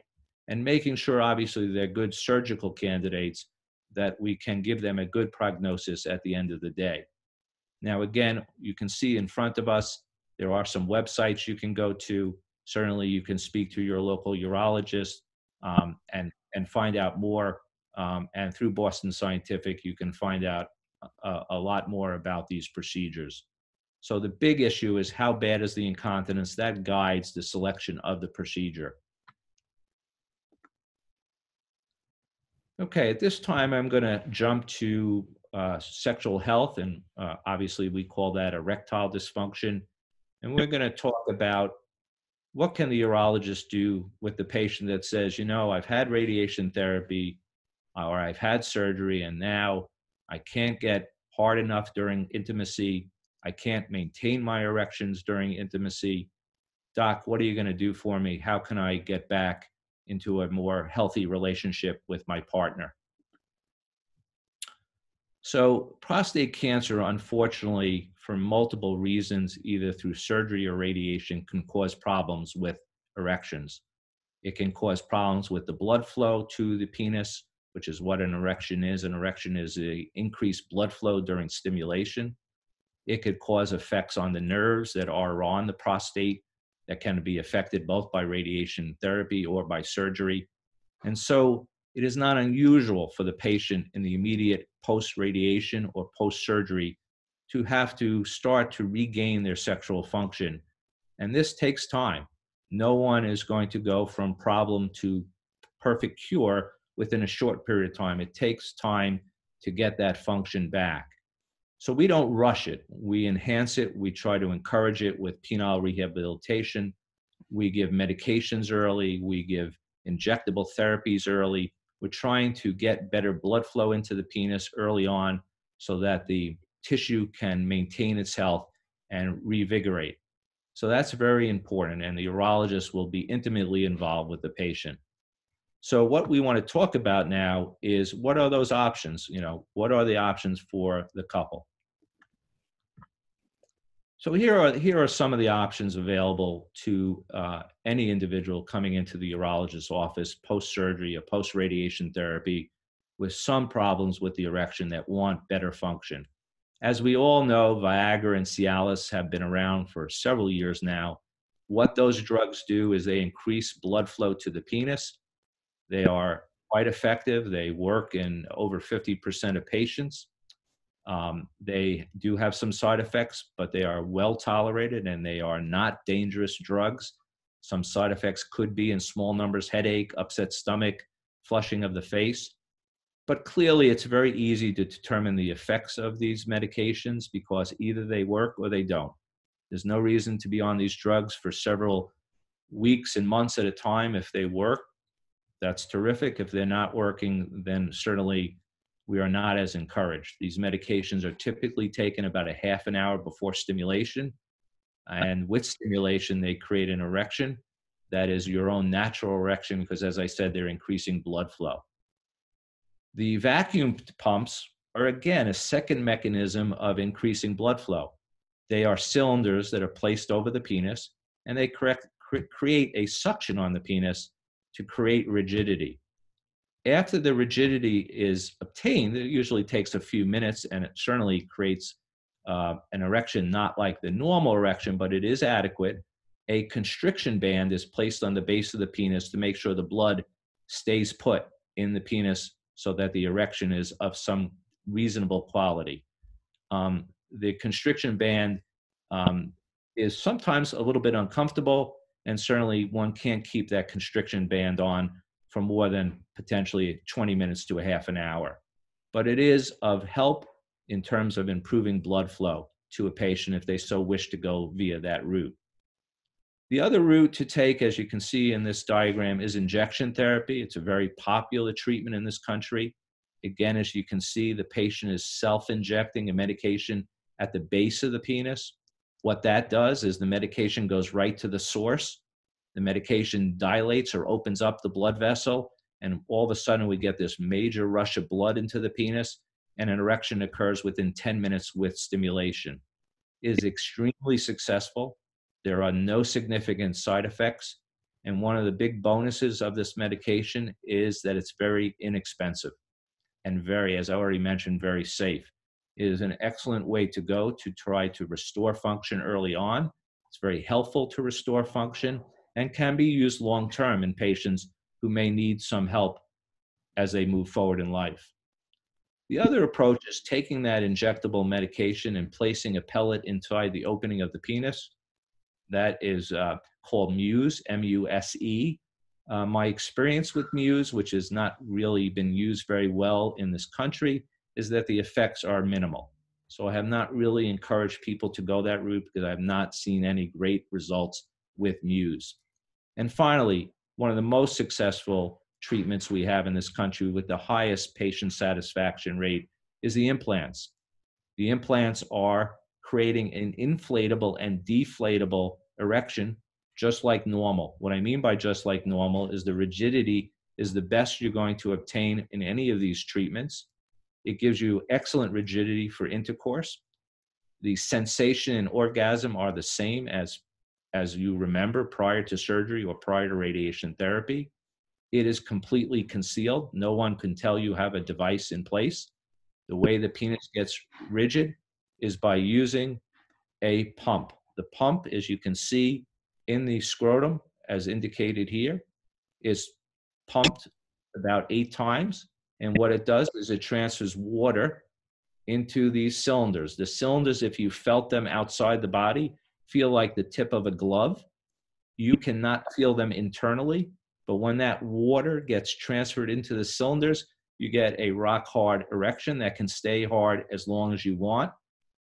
and making sure, obviously, they're good surgical candidates that we can give them a good prognosis at the end of the day. Now, again, you can see in front of us, there are some websites you can go to. Certainly, you can speak to your local urologist um, and, and find out more. Um, and through Boston Scientific, you can find out a, a lot more about these procedures. So the big issue is how bad is the incontinence? That guides the selection of the procedure. Okay, at this time, I'm going to jump to uh, sexual health, and uh, obviously we call that erectile dysfunction. And we're going to talk about what can the urologist do with the patient that says, you know, I've had radiation therapy or I've had surgery and now I can't get hard enough during intimacy. I can't maintain my erections during intimacy. Doc, what are you going to do for me? How can I get back into a more healthy relationship with my partner? So prostate cancer, unfortunately, for multiple reasons, either through surgery or radiation, can cause problems with erections. It can cause problems with the blood flow to the penis, which is what an erection is. An erection is an increased blood flow during stimulation. It could cause effects on the nerves that are on the prostate that can be affected both by radiation therapy or by surgery. And so it is not unusual for the patient in the immediate post-radiation or post-surgery to have to start to regain their sexual function. And this takes time. No one is going to go from problem to perfect cure within a short period of time. It takes time to get that function back. So we don't rush it. We enhance it. We try to encourage it with penile rehabilitation. We give medications early. We give injectable therapies early. We're trying to get better blood flow into the penis early on so that the tissue can maintain its health and revigorate. So that's very important, and the urologist will be intimately involved with the patient. So what we want to talk about now is what are those options? You know, what are the options for the couple? So here are, here are some of the options available to uh, any individual coming into the urologist's office post-surgery or post-radiation therapy with some problems with the erection that want better function. As we all know, Viagra and Cialis have been around for several years now. What those drugs do is they increase blood flow to the penis. They are quite effective. They work in over fifty percent of patients. Um, they do have some side effects, but they are well tolerated and they are not dangerous drugs. Some side effects could be, in small numbers, headache, upset stomach, flushing of the face. But clearly, it's very easy to determine the effects of these medications because either they work or they don't. There's no reason to be on these drugs for several weeks and months at a time. If they work, that's terrific. If they're not working, then certainly we are not as encouraged. These medications are typically taken about a half an hour before stimulation. And with stimulation, they create an erection that is your own natural erection because, as I said, they're increasing blood flow. The vacuum pumps are, again, a second mechanism of increasing blood flow. They are cylinders that are placed over the penis, and they correct, cre create a suction on the penis to create rigidity. After the rigidity is obtained, it usually takes a few minutes, and it certainly creates Uh, an erection, not like the normal erection, but it is adequate. A constriction band is placed on the base of the penis to make sure the blood stays put in the penis so that the erection is of some reasonable quality. Um, the constriction band um, is sometimes a little bit uncomfortable, and certainly one can't keep that constriction band on for more than potentially twenty minutes to a half an hour. But it is of help in terms of improving blood flow to a patient if they so wish to go via that route. The other route to take, as you can see in this diagram, is injection therapy. It's a very popular treatment in this country. Again, as you can see, the patient is self-injecting a medication at the base of the penis. What that does is the medication goes right to the source. The medication dilates or opens up the blood vessel, and all of a sudden we get this major rush of blood into the penis, and an erection occurs within ten minutes with stimulation. It is extremely successful. There are no significant side effects. And one of the big bonuses of this medication is that it's very inexpensive and very, as I already mentioned, very safe. It is an excellent way to go to try to restore function early on. It's very helpful to restore function and can be used long-term in patients who may need some help as they move forward in life. The other approach is taking that injectable medication and placing a pellet inside the opening of the penis. That is uh, called Muse, M U S E. Uh, my experience with Muse, which has not really been used very well in this country, is that the effects are minimal. So I have not really encouraged people to go that route because I have not seen any great results with Muse. And finally, one of the most successful treatments we have in this country with the highest patient satisfaction rate is the implants. The implants are creating an inflatable and deflatable erection just like normal. What I mean by just like normal is the rigidity is the best you're going to obtain in any of these treatments. It gives you excellent rigidity for intercourse. The sensation and orgasm are the same as, as you remember prior to surgery or prior to radiation therapy. It is completely concealed. No one can tell you have a device in place. The way the penis gets rigid is by using a pump. The pump, as you can see in the scrotum, as indicated here, is pumped about eight times. And what it does is it transfers water into these cylinders. The cylinders, if you felt them outside the body, feel like the tip of a glove. You cannot feel them internally. But when that water gets transferred into the cylinders, you get a rock-hard erection that can stay hard as long as you want.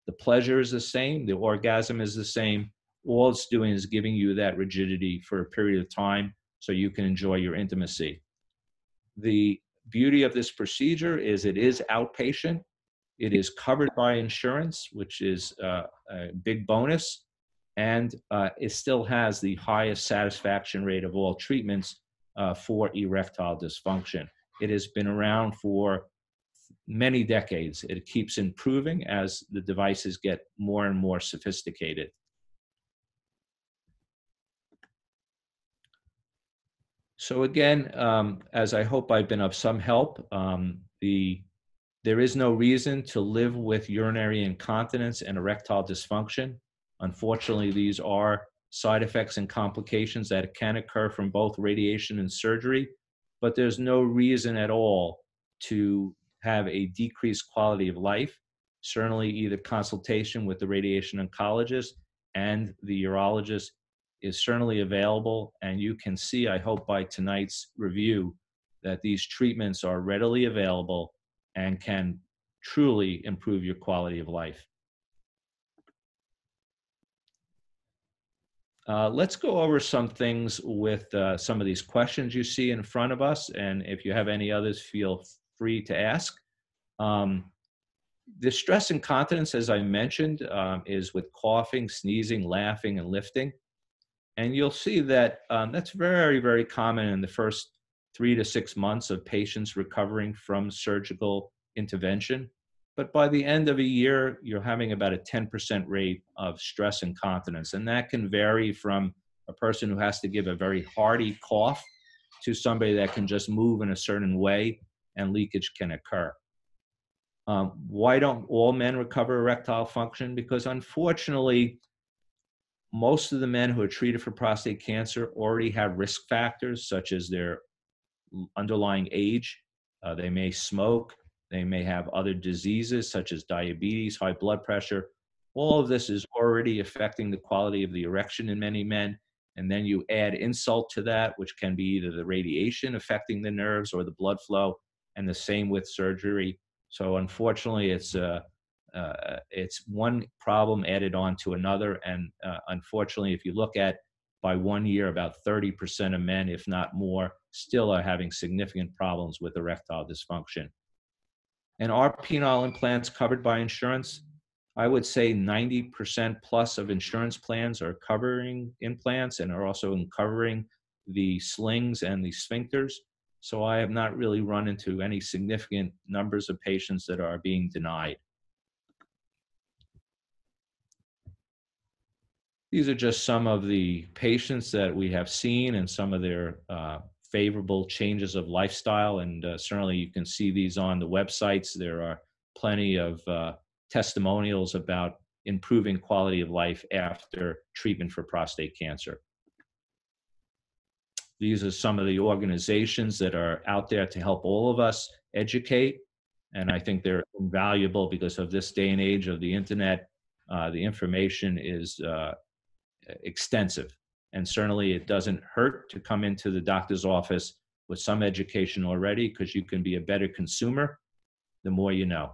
The pleasure is the same. The orgasm is the same. All it's doing is giving you that rigidity for a period of time so you can enjoy your intimacy. The beauty of this procedure is it is outpatient. It is covered by insurance, which is uh, a big bonus, and uh, it still has the highest satisfaction rate of all treatments Uh, for erectile dysfunction. It has been around for many decades. It keeps improving as the devices get more and more sophisticated. So again, um, as I hope I've been of some help, um, the, there is no reason to live with urinary incontinence and erectile dysfunction. Unfortunately, these are side effects and complications that can occur from both radiation and surgery, but there's no reason at all to have a decreased quality of life. Certainly either consultation with the radiation oncologist and the urologist is certainly available, and you can see, I hope by tonight's review, that these treatments are readily available and can truly improve your quality of life. Uh, let's go over some things with uh, some of these questions you see in front of us, and if you have any others, feel free to ask. Um, distress incontinence, as I mentioned, uh, is with coughing, sneezing, laughing, and lifting. And you'll see that um, that's very, very common in the first three to six months of patients recovering from surgical intervention. But by the end of a year, you're having about a ten percent rate of stress incontinence. And that can vary from a person who has to give a very hearty cough to somebody that can just move in a certain way, and leakage can occur. Um, why don't all men recover erectile function? Because unfortunately, most of the men who are treated for prostate cancer already have risk factors, such as their underlying age. Uh, they may smoke. They may have other diseases, such as diabetes, high blood pressure. All of this is already affecting the quality of the erection in many men. And then you add insult to that, which can be either the radiation affecting the nerves or the blood flow, and the same with surgery. So unfortunately, it's uh, uh, it's one problem added on to another. And uh, unfortunately, if you look at by one year, about thirty percent of men, if not more, still are having significant problems with erectile dysfunction. And are penile implants covered by insurance? I would say ninety percent plus of insurance plans are covering implants and are also covering the slings and the sphincters. So I have not really run into any significant numbers of patients that are being denied. These are just some of the patients that we have seen and some of their uh, favorable changes of lifestyle. And uh, certainly you can see these on the websites. There are plenty of uh, testimonials about improving quality of life after treatment for prostate cancer. These are some of the organizations that are out there to help all of us educate. And I think they're invaluable because of this day and age of the internet, uh, the information is uh, extensive. And certainly it doesn't hurt to come into the doctor's office with some education already, because you can be a better consumer the more you know.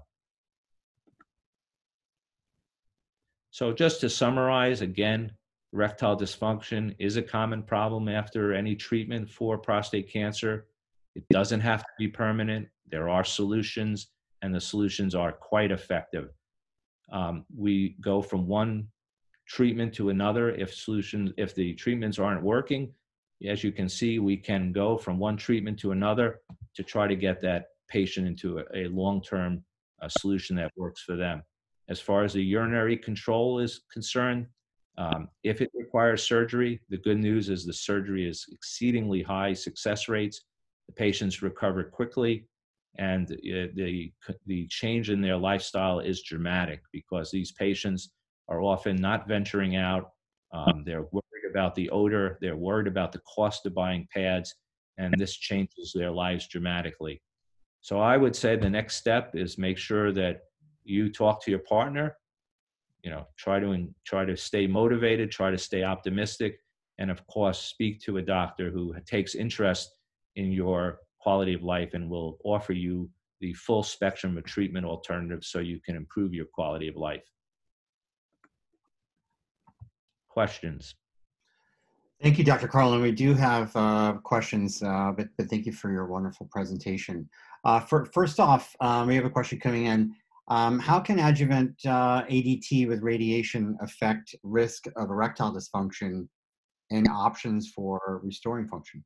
So just to summarize, again, erectile dysfunction is a common problem after any treatment for prostate cancer. It doesn't have to be permanent. There are solutions, and the solutions are quite effective. Um, we go from one treatment to another. If solutions, if the treatments aren't working, as you can see, we can go from one treatment to another to try to get that patient into a, a long-term uh, solution that works for them. As far as the urinary control is concerned, Um, if it requires surgery, the good news is the surgery is exceedingly high success rates. The patients recover quickly, and the, the change in their lifestyle is dramatic, because these patients are often not venturing out. Um, they're worried about the odor. They're worried about the cost of buying pads, and this changes their lives dramatically. So I would say the next step is make sure that you talk to your partner. You know, try to try to stay motivated, try to stay optimistic, and of course, speak to a doctor who takes interest in your quality of life and will offer you the full spectrum of treatment alternatives so you can improve your quality of life. Questions? Thank you, Doctor Karlin. We do have uh, questions, uh, but, but thank you for your wonderful presentation. Uh, for, first off, um, we have a question coming in. Um, how can adjuvant uh, A D T with radiation affect risk of erectile dysfunction and options for restoring function?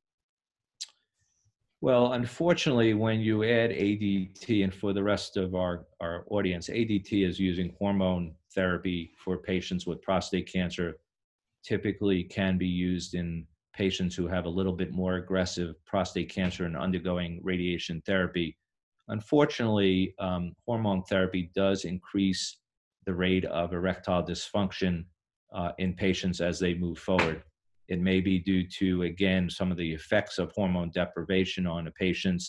Well, unfortunately, when you add A D T, and for the rest of our, our audience, A D T is using hormone therapy for patients with prostate cancer, typically can be used in patients who have a little bit more aggressive prostate cancer and undergoing radiation therapy. Unfortunately, um, hormone therapy does increase the rate of erectile dysfunction uh, in patients as they move forward. It may be due to, again, some of the effects of hormone deprivation on a patient's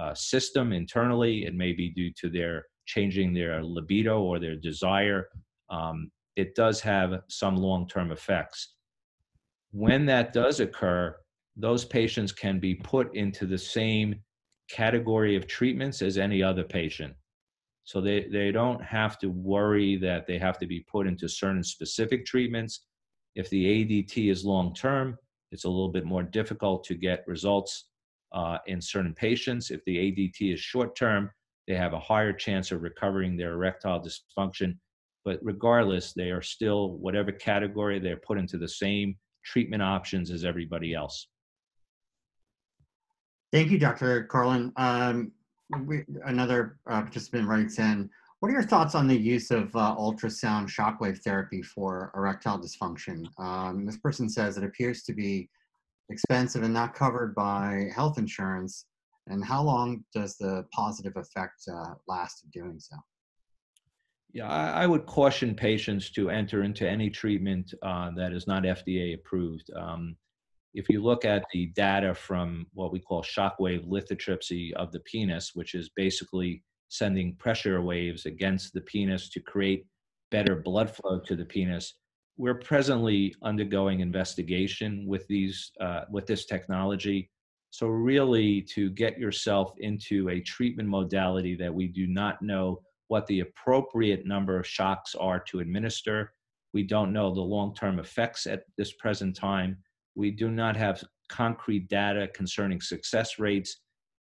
uh, system internally. It may be due to their changing their libido or their desire. Um, it does have some long-term effects. when that does occur, those patients can be put into the same category of treatments as any other patient. So they, they don't have to worry that they have to be put into certain specific treatments. If the A D T is long-term, it's a little bit more difficult to get results uh, in certain patients. If the A D T is short-term, they have a higher chance of recovering their erectile dysfunction. But regardless, they are still, whatever category, they're put into the same treatment options as everybody else. Thank you, Doctor Karlin. Um, we, another uh, participant writes in, what are your thoughts on the use of uh, ultrasound shockwave therapy for erectile dysfunction? Um, this person says it appears to be expensive and not covered by health insurance. And how long does the positive effect uh, last of doing so? Yeah, I, I would caution patients to enter into any treatment uh, that is not F D A approved. Um, if you look at the data from what we call shockwave lithotripsy of the penis, which is basically sending pressure waves against the penis to create better blood flow to the penis, we're presently undergoing investigation with these uh, with this technology. So really, to get yourself into a treatment modality that we do not know what the appropriate number of shocks are to administer, we don't know the long-term effects at this present time, we do not have concrete data concerning success rates,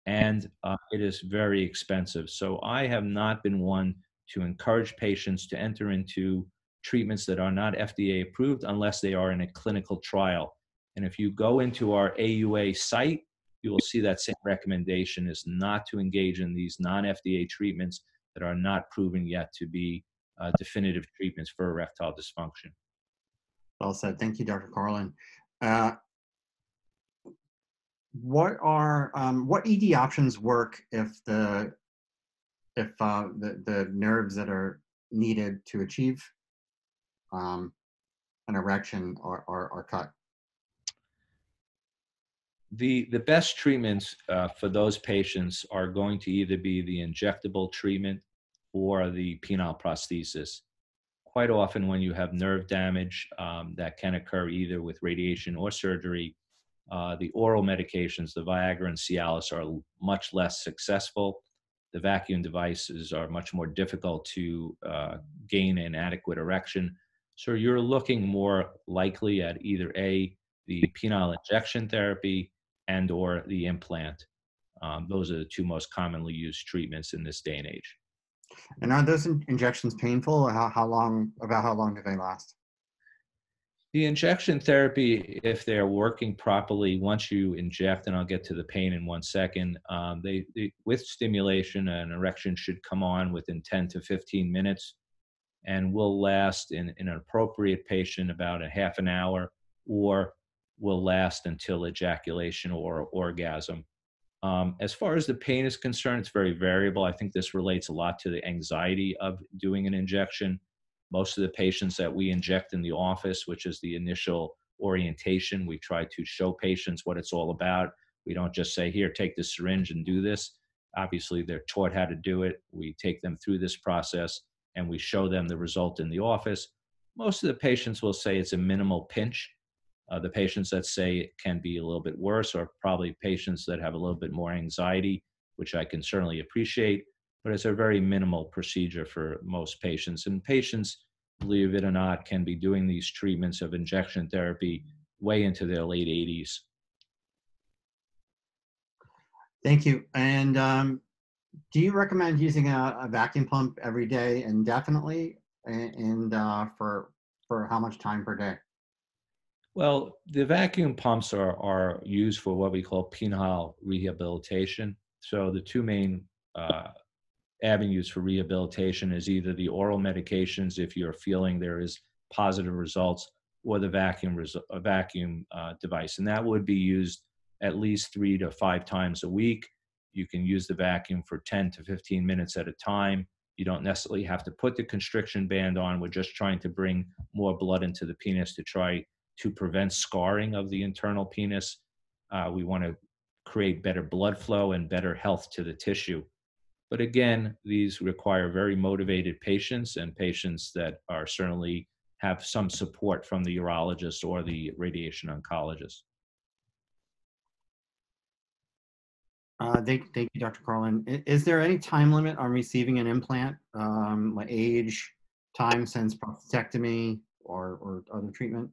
and uh, it is very expensive. So I have not been one to encourage patients to enter into treatments that are not F D A approved unless they are in a clinical trial. And if you go into our A U A site, you will see that same recommendation is not to engage in these non-F D A treatments that are not proven yet to be uh, definitive treatments for erectile dysfunction. Well said. Thank you, Doctor Karlin. Uh, what are um, what E D options work if the if uh, the the nerves that are needed to achieve um, an erection are are, are cut? The, the best treatments uh, for those patients are going to either be the injectable treatment or the penile prosthesis. Quite often when you have nerve damage um, that can occur either with radiation or surgery, uh, the oral medications, the Viagra and Cialis, are much less successful. The vacuum devices are much more difficult to uh, gain an adequate erection. So you're looking more likely at either A, the penile injection therapy, and or the implant. Um, those are the two most commonly used treatments in this day and age. And are those in injections painful? Or how, how long, about how long do they last? The injection therapy, if they're working properly, once you inject, and I'll get to the pain in one second, um, they, they, with stimulation, an erection should come on within ten to fifteen minutes and will last in, in an appropriate patient about a half an hour, or will last until ejaculation or orgasm. Um, as far as the pain is concerned, it's very variable. I think this relates a lot to the anxiety of doing an injection. Most of the patients that we inject in the office, which is the initial orientation, we try to show patients what it's all about. We don't just say, here, take this syringe and do this. Obviously, they're taught how to do it. We take them through this process and we show them the result in the office. Most of the patients will say it's a minimal pinch. Uh, the patients that say it can be a little bit worse are probably patients that have a little bit more anxiety, which I can certainly appreciate, but it's a very minimal procedure for most patients. And patients, believe it or not, can be doing these treatments of injection therapy way into their late eighties. Thank you. And um, do you recommend using a, a vacuum pump every day indefinitely? And, and uh, for, for how much time per day? Well, the vacuum pumps are, are used for what we call penile rehabilitation. So the two main uh, avenues for rehabilitation is either the oral medications, if you're feeling there is positive results, or the vacuum, a vacuum uh, device. And that would be used at least three to five times a week. You can use the vacuum for ten to fifteen minutes at a time. You don't necessarily have to put the constriction band on. We're just trying to bring more blood into the penis to try to prevent scarring of the internal penis. Uh, we want to create better blood flow and better health to the tissue. But again, these require very motivated patients and patients that are certainly have some support from the urologist or the radiation oncologist. Uh, thank, thank you, Doctor Karlin. Is, is there any time limit on receiving an implant, um, like age, time since prostatectomy, or, or other treatment?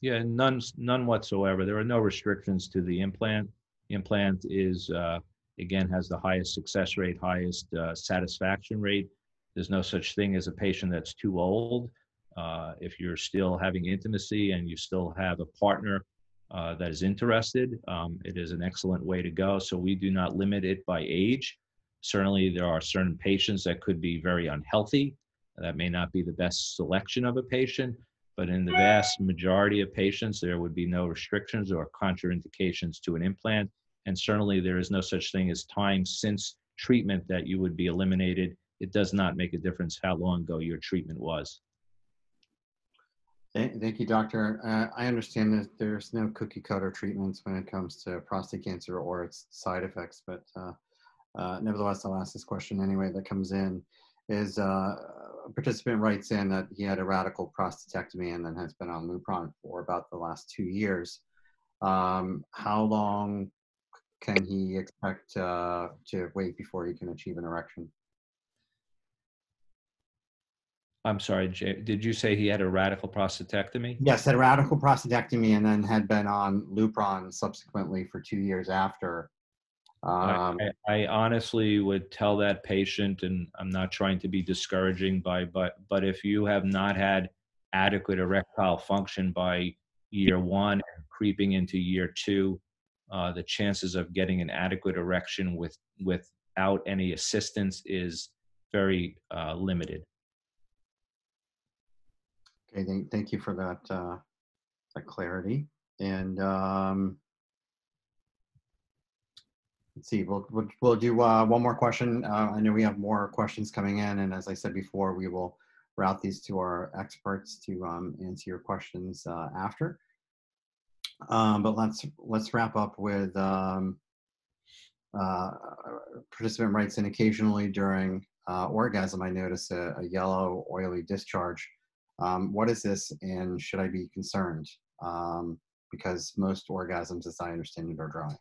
Yeah, none, none whatsoever. There are no restrictions to the implant. Implant is, uh, again, has the highest success rate, highest uh, satisfaction rate. There's no such thing as a patient that's too old. Uh, if you're still having intimacy and you still have a partner uh, that is interested, um, it is an excellent way to go. So we do not limit it by age. Certainly there are certain patients that could be very unhealthy. That may not be the best selection of a patient, but in the vast majority of patients, there would be no restrictions or contraindications to an implant. And certainly there is no such thing as time since treatment that you would be eliminated. It does not make a difference how long ago your treatment was. Thank you, doctor. Uh, I understand that there's no cookie cutter treatments when it comes to prostate cancer or its side effects, but uh, uh, nevertheless, I'll ask this question anyway that comes in. Is uh, a participant writes in that he had a radical prostatectomy and then has been on Lupron for about the last two years. Um, how long can he expect uh, to wait before he can achieve an erection? I'm sorry, Jay, did you say he had a radical prostatectomy? Yes, had a radical prostatectomy and then had been on Lupron subsequently for two years after. Um, I, I honestly would tell that patient, and I'm not trying to be discouraging, by, but, but if you have not had adequate erectile function by year one, creeping into year two, uh, the chances of getting an adequate erection with, without any assistance is very uh, limited. Okay, thank, thank you for that, uh, that clarity. And um, let's see, we'll, we'll, we'll do uh, one more question. Uh, I know we have more questions coming in, and as I said before, we will route these to our experts to um, answer your questions uh, after. Um, but let's, let's wrap up with um, uh, participant writes in, occasionally during uh, orgasm, I notice a, a yellow oily discharge. Um, what is this, and should I be concerned? Um, because most orgasms, as I understand it, are dry.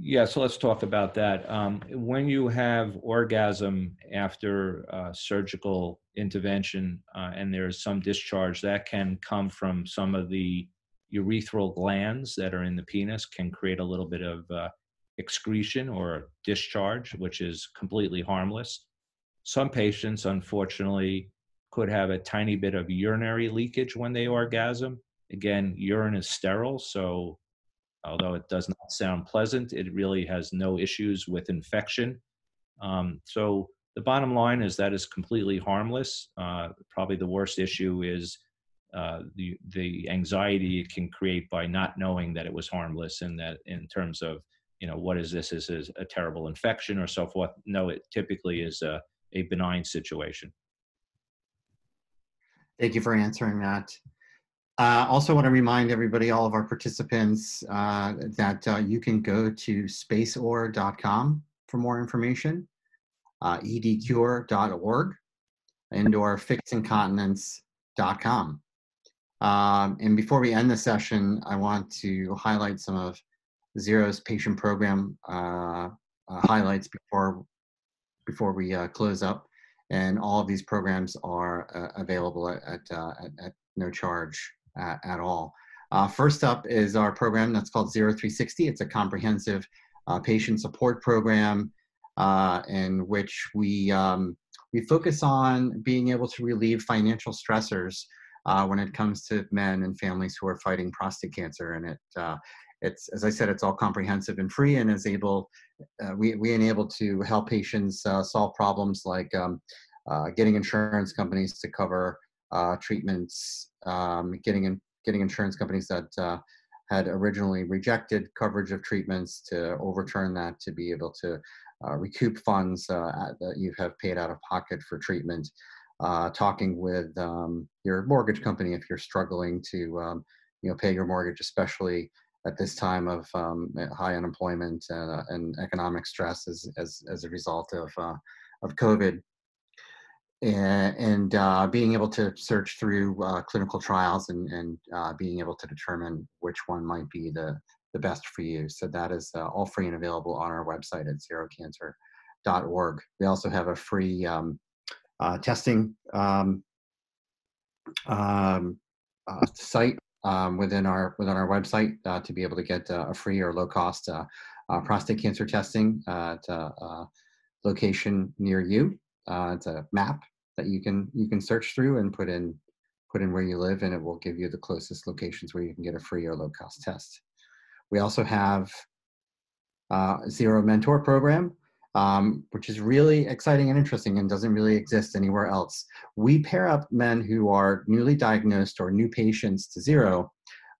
Yeah, so let's talk about that. Um, when you have orgasm after uh, surgical intervention uh, and there is some discharge, that can come from some of the urethral glands that are in the penis, can create a little bit of uh, excretion or discharge, which is completely harmless. Some patients, unfortunately, could have a tiny bit of urinary leakage when they orgasm. Again, urine is sterile, so although it does not sound pleasant, it really has no issues with infection. Um, so the bottom line is that is completely harmless. Uh, probably the worst issue is uh, the, the anxiety it can create by not knowing that it was harmless, and that in terms of, you know, what is this? Is this a terrible infection or so forth? No, it typically is a, a benign situation. Thank you for answering that. I uh, also want to remind everybody, all of our participants, uh, that uh, you can go to space or dot com for more information, uh, e d cure dot org, and or fix incontinence dot com. Um, and before we end the session, I want to highlight some of Zero's patient program uh, uh, highlights before, before we uh, close up. And all of these programs are uh, available at, at, uh, at, at no charge. At, at all. Uh, first up is our program that's called zero three sixty. It's a comprehensive uh, patient support program uh, in which we, um, we focus on being able to relieve financial stressors uh, when it comes to men and families who are fighting prostate cancer. And it, uh, it's, as I said, it's all comprehensive and free, and is able, uh, we, we enable to help patients uh, solve problems like um, uh, getting insurance companies to cover Uh, treatments, um, getting in, getting insurance companies that uh, had originally rejected coverage of treatments to overturn that, to be able to uh, recoup funds uh, that you have paid out of pocket for treatment. Uh, talking with um, your mortgage company if you're struggling to, um, you know, pay your mortgage, especially at this time of um, high unemployment uh, and economic stress as as as a result of uh, of COVID. and, and uh, being able to search through uh, clinical trials and, and uh, being able to determine which one might be the, the best for you. So that is uh, all free and available on our website at zero cancer dot org. We also have a free um, uh, testing um, um, uh, site um, within our within our website uh, to be able to get uh, a free or low cost uh, uh, prostate cancer testing uh, at a uh, location near you. Uh, it's a map that you can you can search through and put in put in where you live, and it will give you the closest locations where you can get a free or low cost test. We also have uh, Zero Mentor program, um, which is really exciting and interesting and doesn't really exist anywhere else. We pair up men who are newly diagnosed or new patients to Zero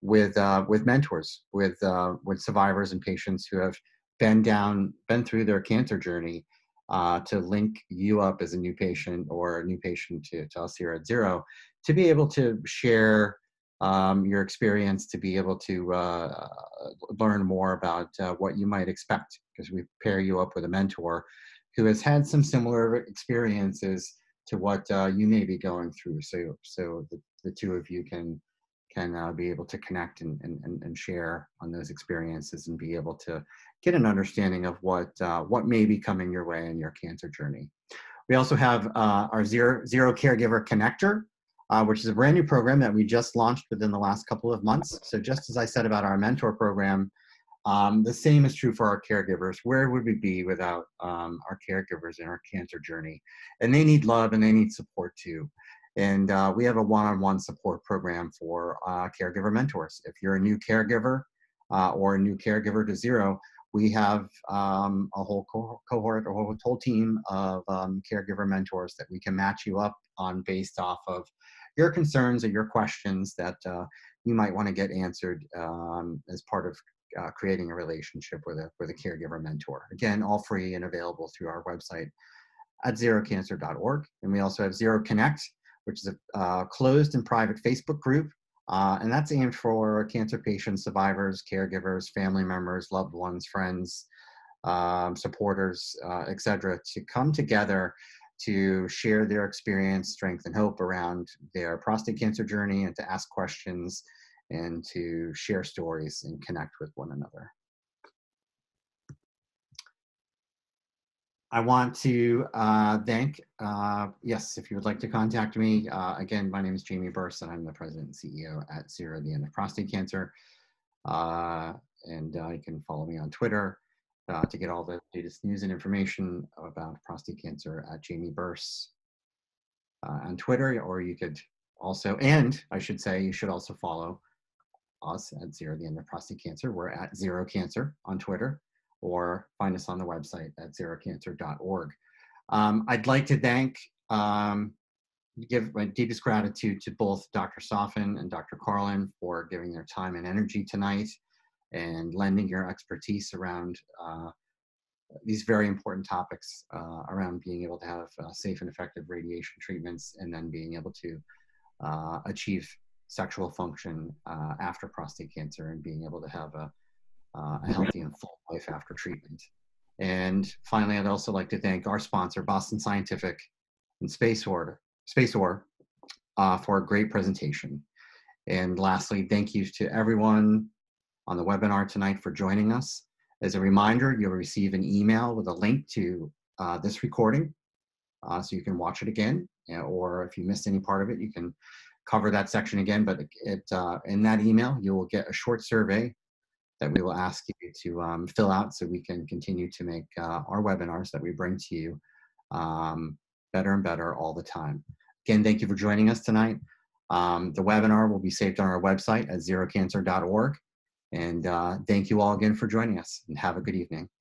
with uh, with mentors, with uh, with survivors and patients who have been down, been through their cancer journey, uh, to link you up as a new patient or a new patient to, to us here at Zero, to be able to share Um, your experience, to be able to uh, learn more about uh, what you might expect, because we pair you up with a mentor who has had some similar experiences to what uh, you may be going through. So, so the, the two of you can can uh, be able to connect and, and, and share on those experiences and be able to get an understanding of what uh, what may be coming your way in your cancer journey. We also have uh, our Zero, Zero Caregiver Connector, Uh, which is a brand new program that we just launched within the last couple of months. So just as I said about our mentor program, um, the same is true for our caregivers. Where would we be without um, our caregivers in our cancer journey? And they need love and they need support too. And uh, we have a one-on-one support program for uh, caregiver mentors. If you're a new caregiver uh, or a new caregiver to Zero, we have um, a whole co cohort or a whole team of um, caregiver mentors that we can match you up on based off of your concerns or your questions that uh, you might want to get answered um, as part of uh, creating a relationship with a, with a caregiver mentor. Again, all free and available through our website at zero cancer dot org. And we also have Zero Connect, which is a uh, closed and private Facebook group. Uh, and that's aimed for cancer patients, survivors, caregivers, family members, loved ones, friends, um, supporters, uh, et cetera, to come together to share their experience, strength, and hope around their prostate cancer journey, and to ask questions and to share stories and connect with one another. I want to uh, thank, uh, yes, if you would like to contact me, uh, again, my name is Jamie Bearse, and I'm the president and C E O at Zero, the End of Prostate Cancer. Uh, and uh, you can follow me on Twitter Uh, to get all the latest news and information about prostate cancer at Jamie Bearse uh, on Twitter, or you could also, and I should say, you should also follow us at Zero, the End of Prostate Cancer. We're at Zero Cancer on Twitter, or find us on the website at zero cancer dot org. Um, I'd like to thank, um, give my deepest gratitude to both Doctor Soffen and Doctor Karlin for giving their time and energy tonight and lending your expertise around uh, these very important topics uh, around being able to have uh, safe and effective radiation treatments, and then being able to uh, achieve sexual function uh, after prostate cancer, and being able to have a, uh, a healthy and full life after treatment. And finally, I'd also like to thank our sponsor, Boston Scientific and SpaceOAR, SpaceOAR uh, for a great presentation. And lastly, thank you to everyone on the webinar tonight for joining us. As a reminder, you'll receive an email with a link to uh, this recording, uh, so you can watch it again, or if you missed any part of it, you can cover that section again. But it, uh, in that email, you will get a short survey that we will ask you to um, fill out, so we can continue to make uh, our webinars that we bring to you um, better and better all the time. Again, thank you for joining us tonight. Um, the webinar will be saved on our website at zero cancer dot org. And uh, thank you all again for joining us, and have a good evening.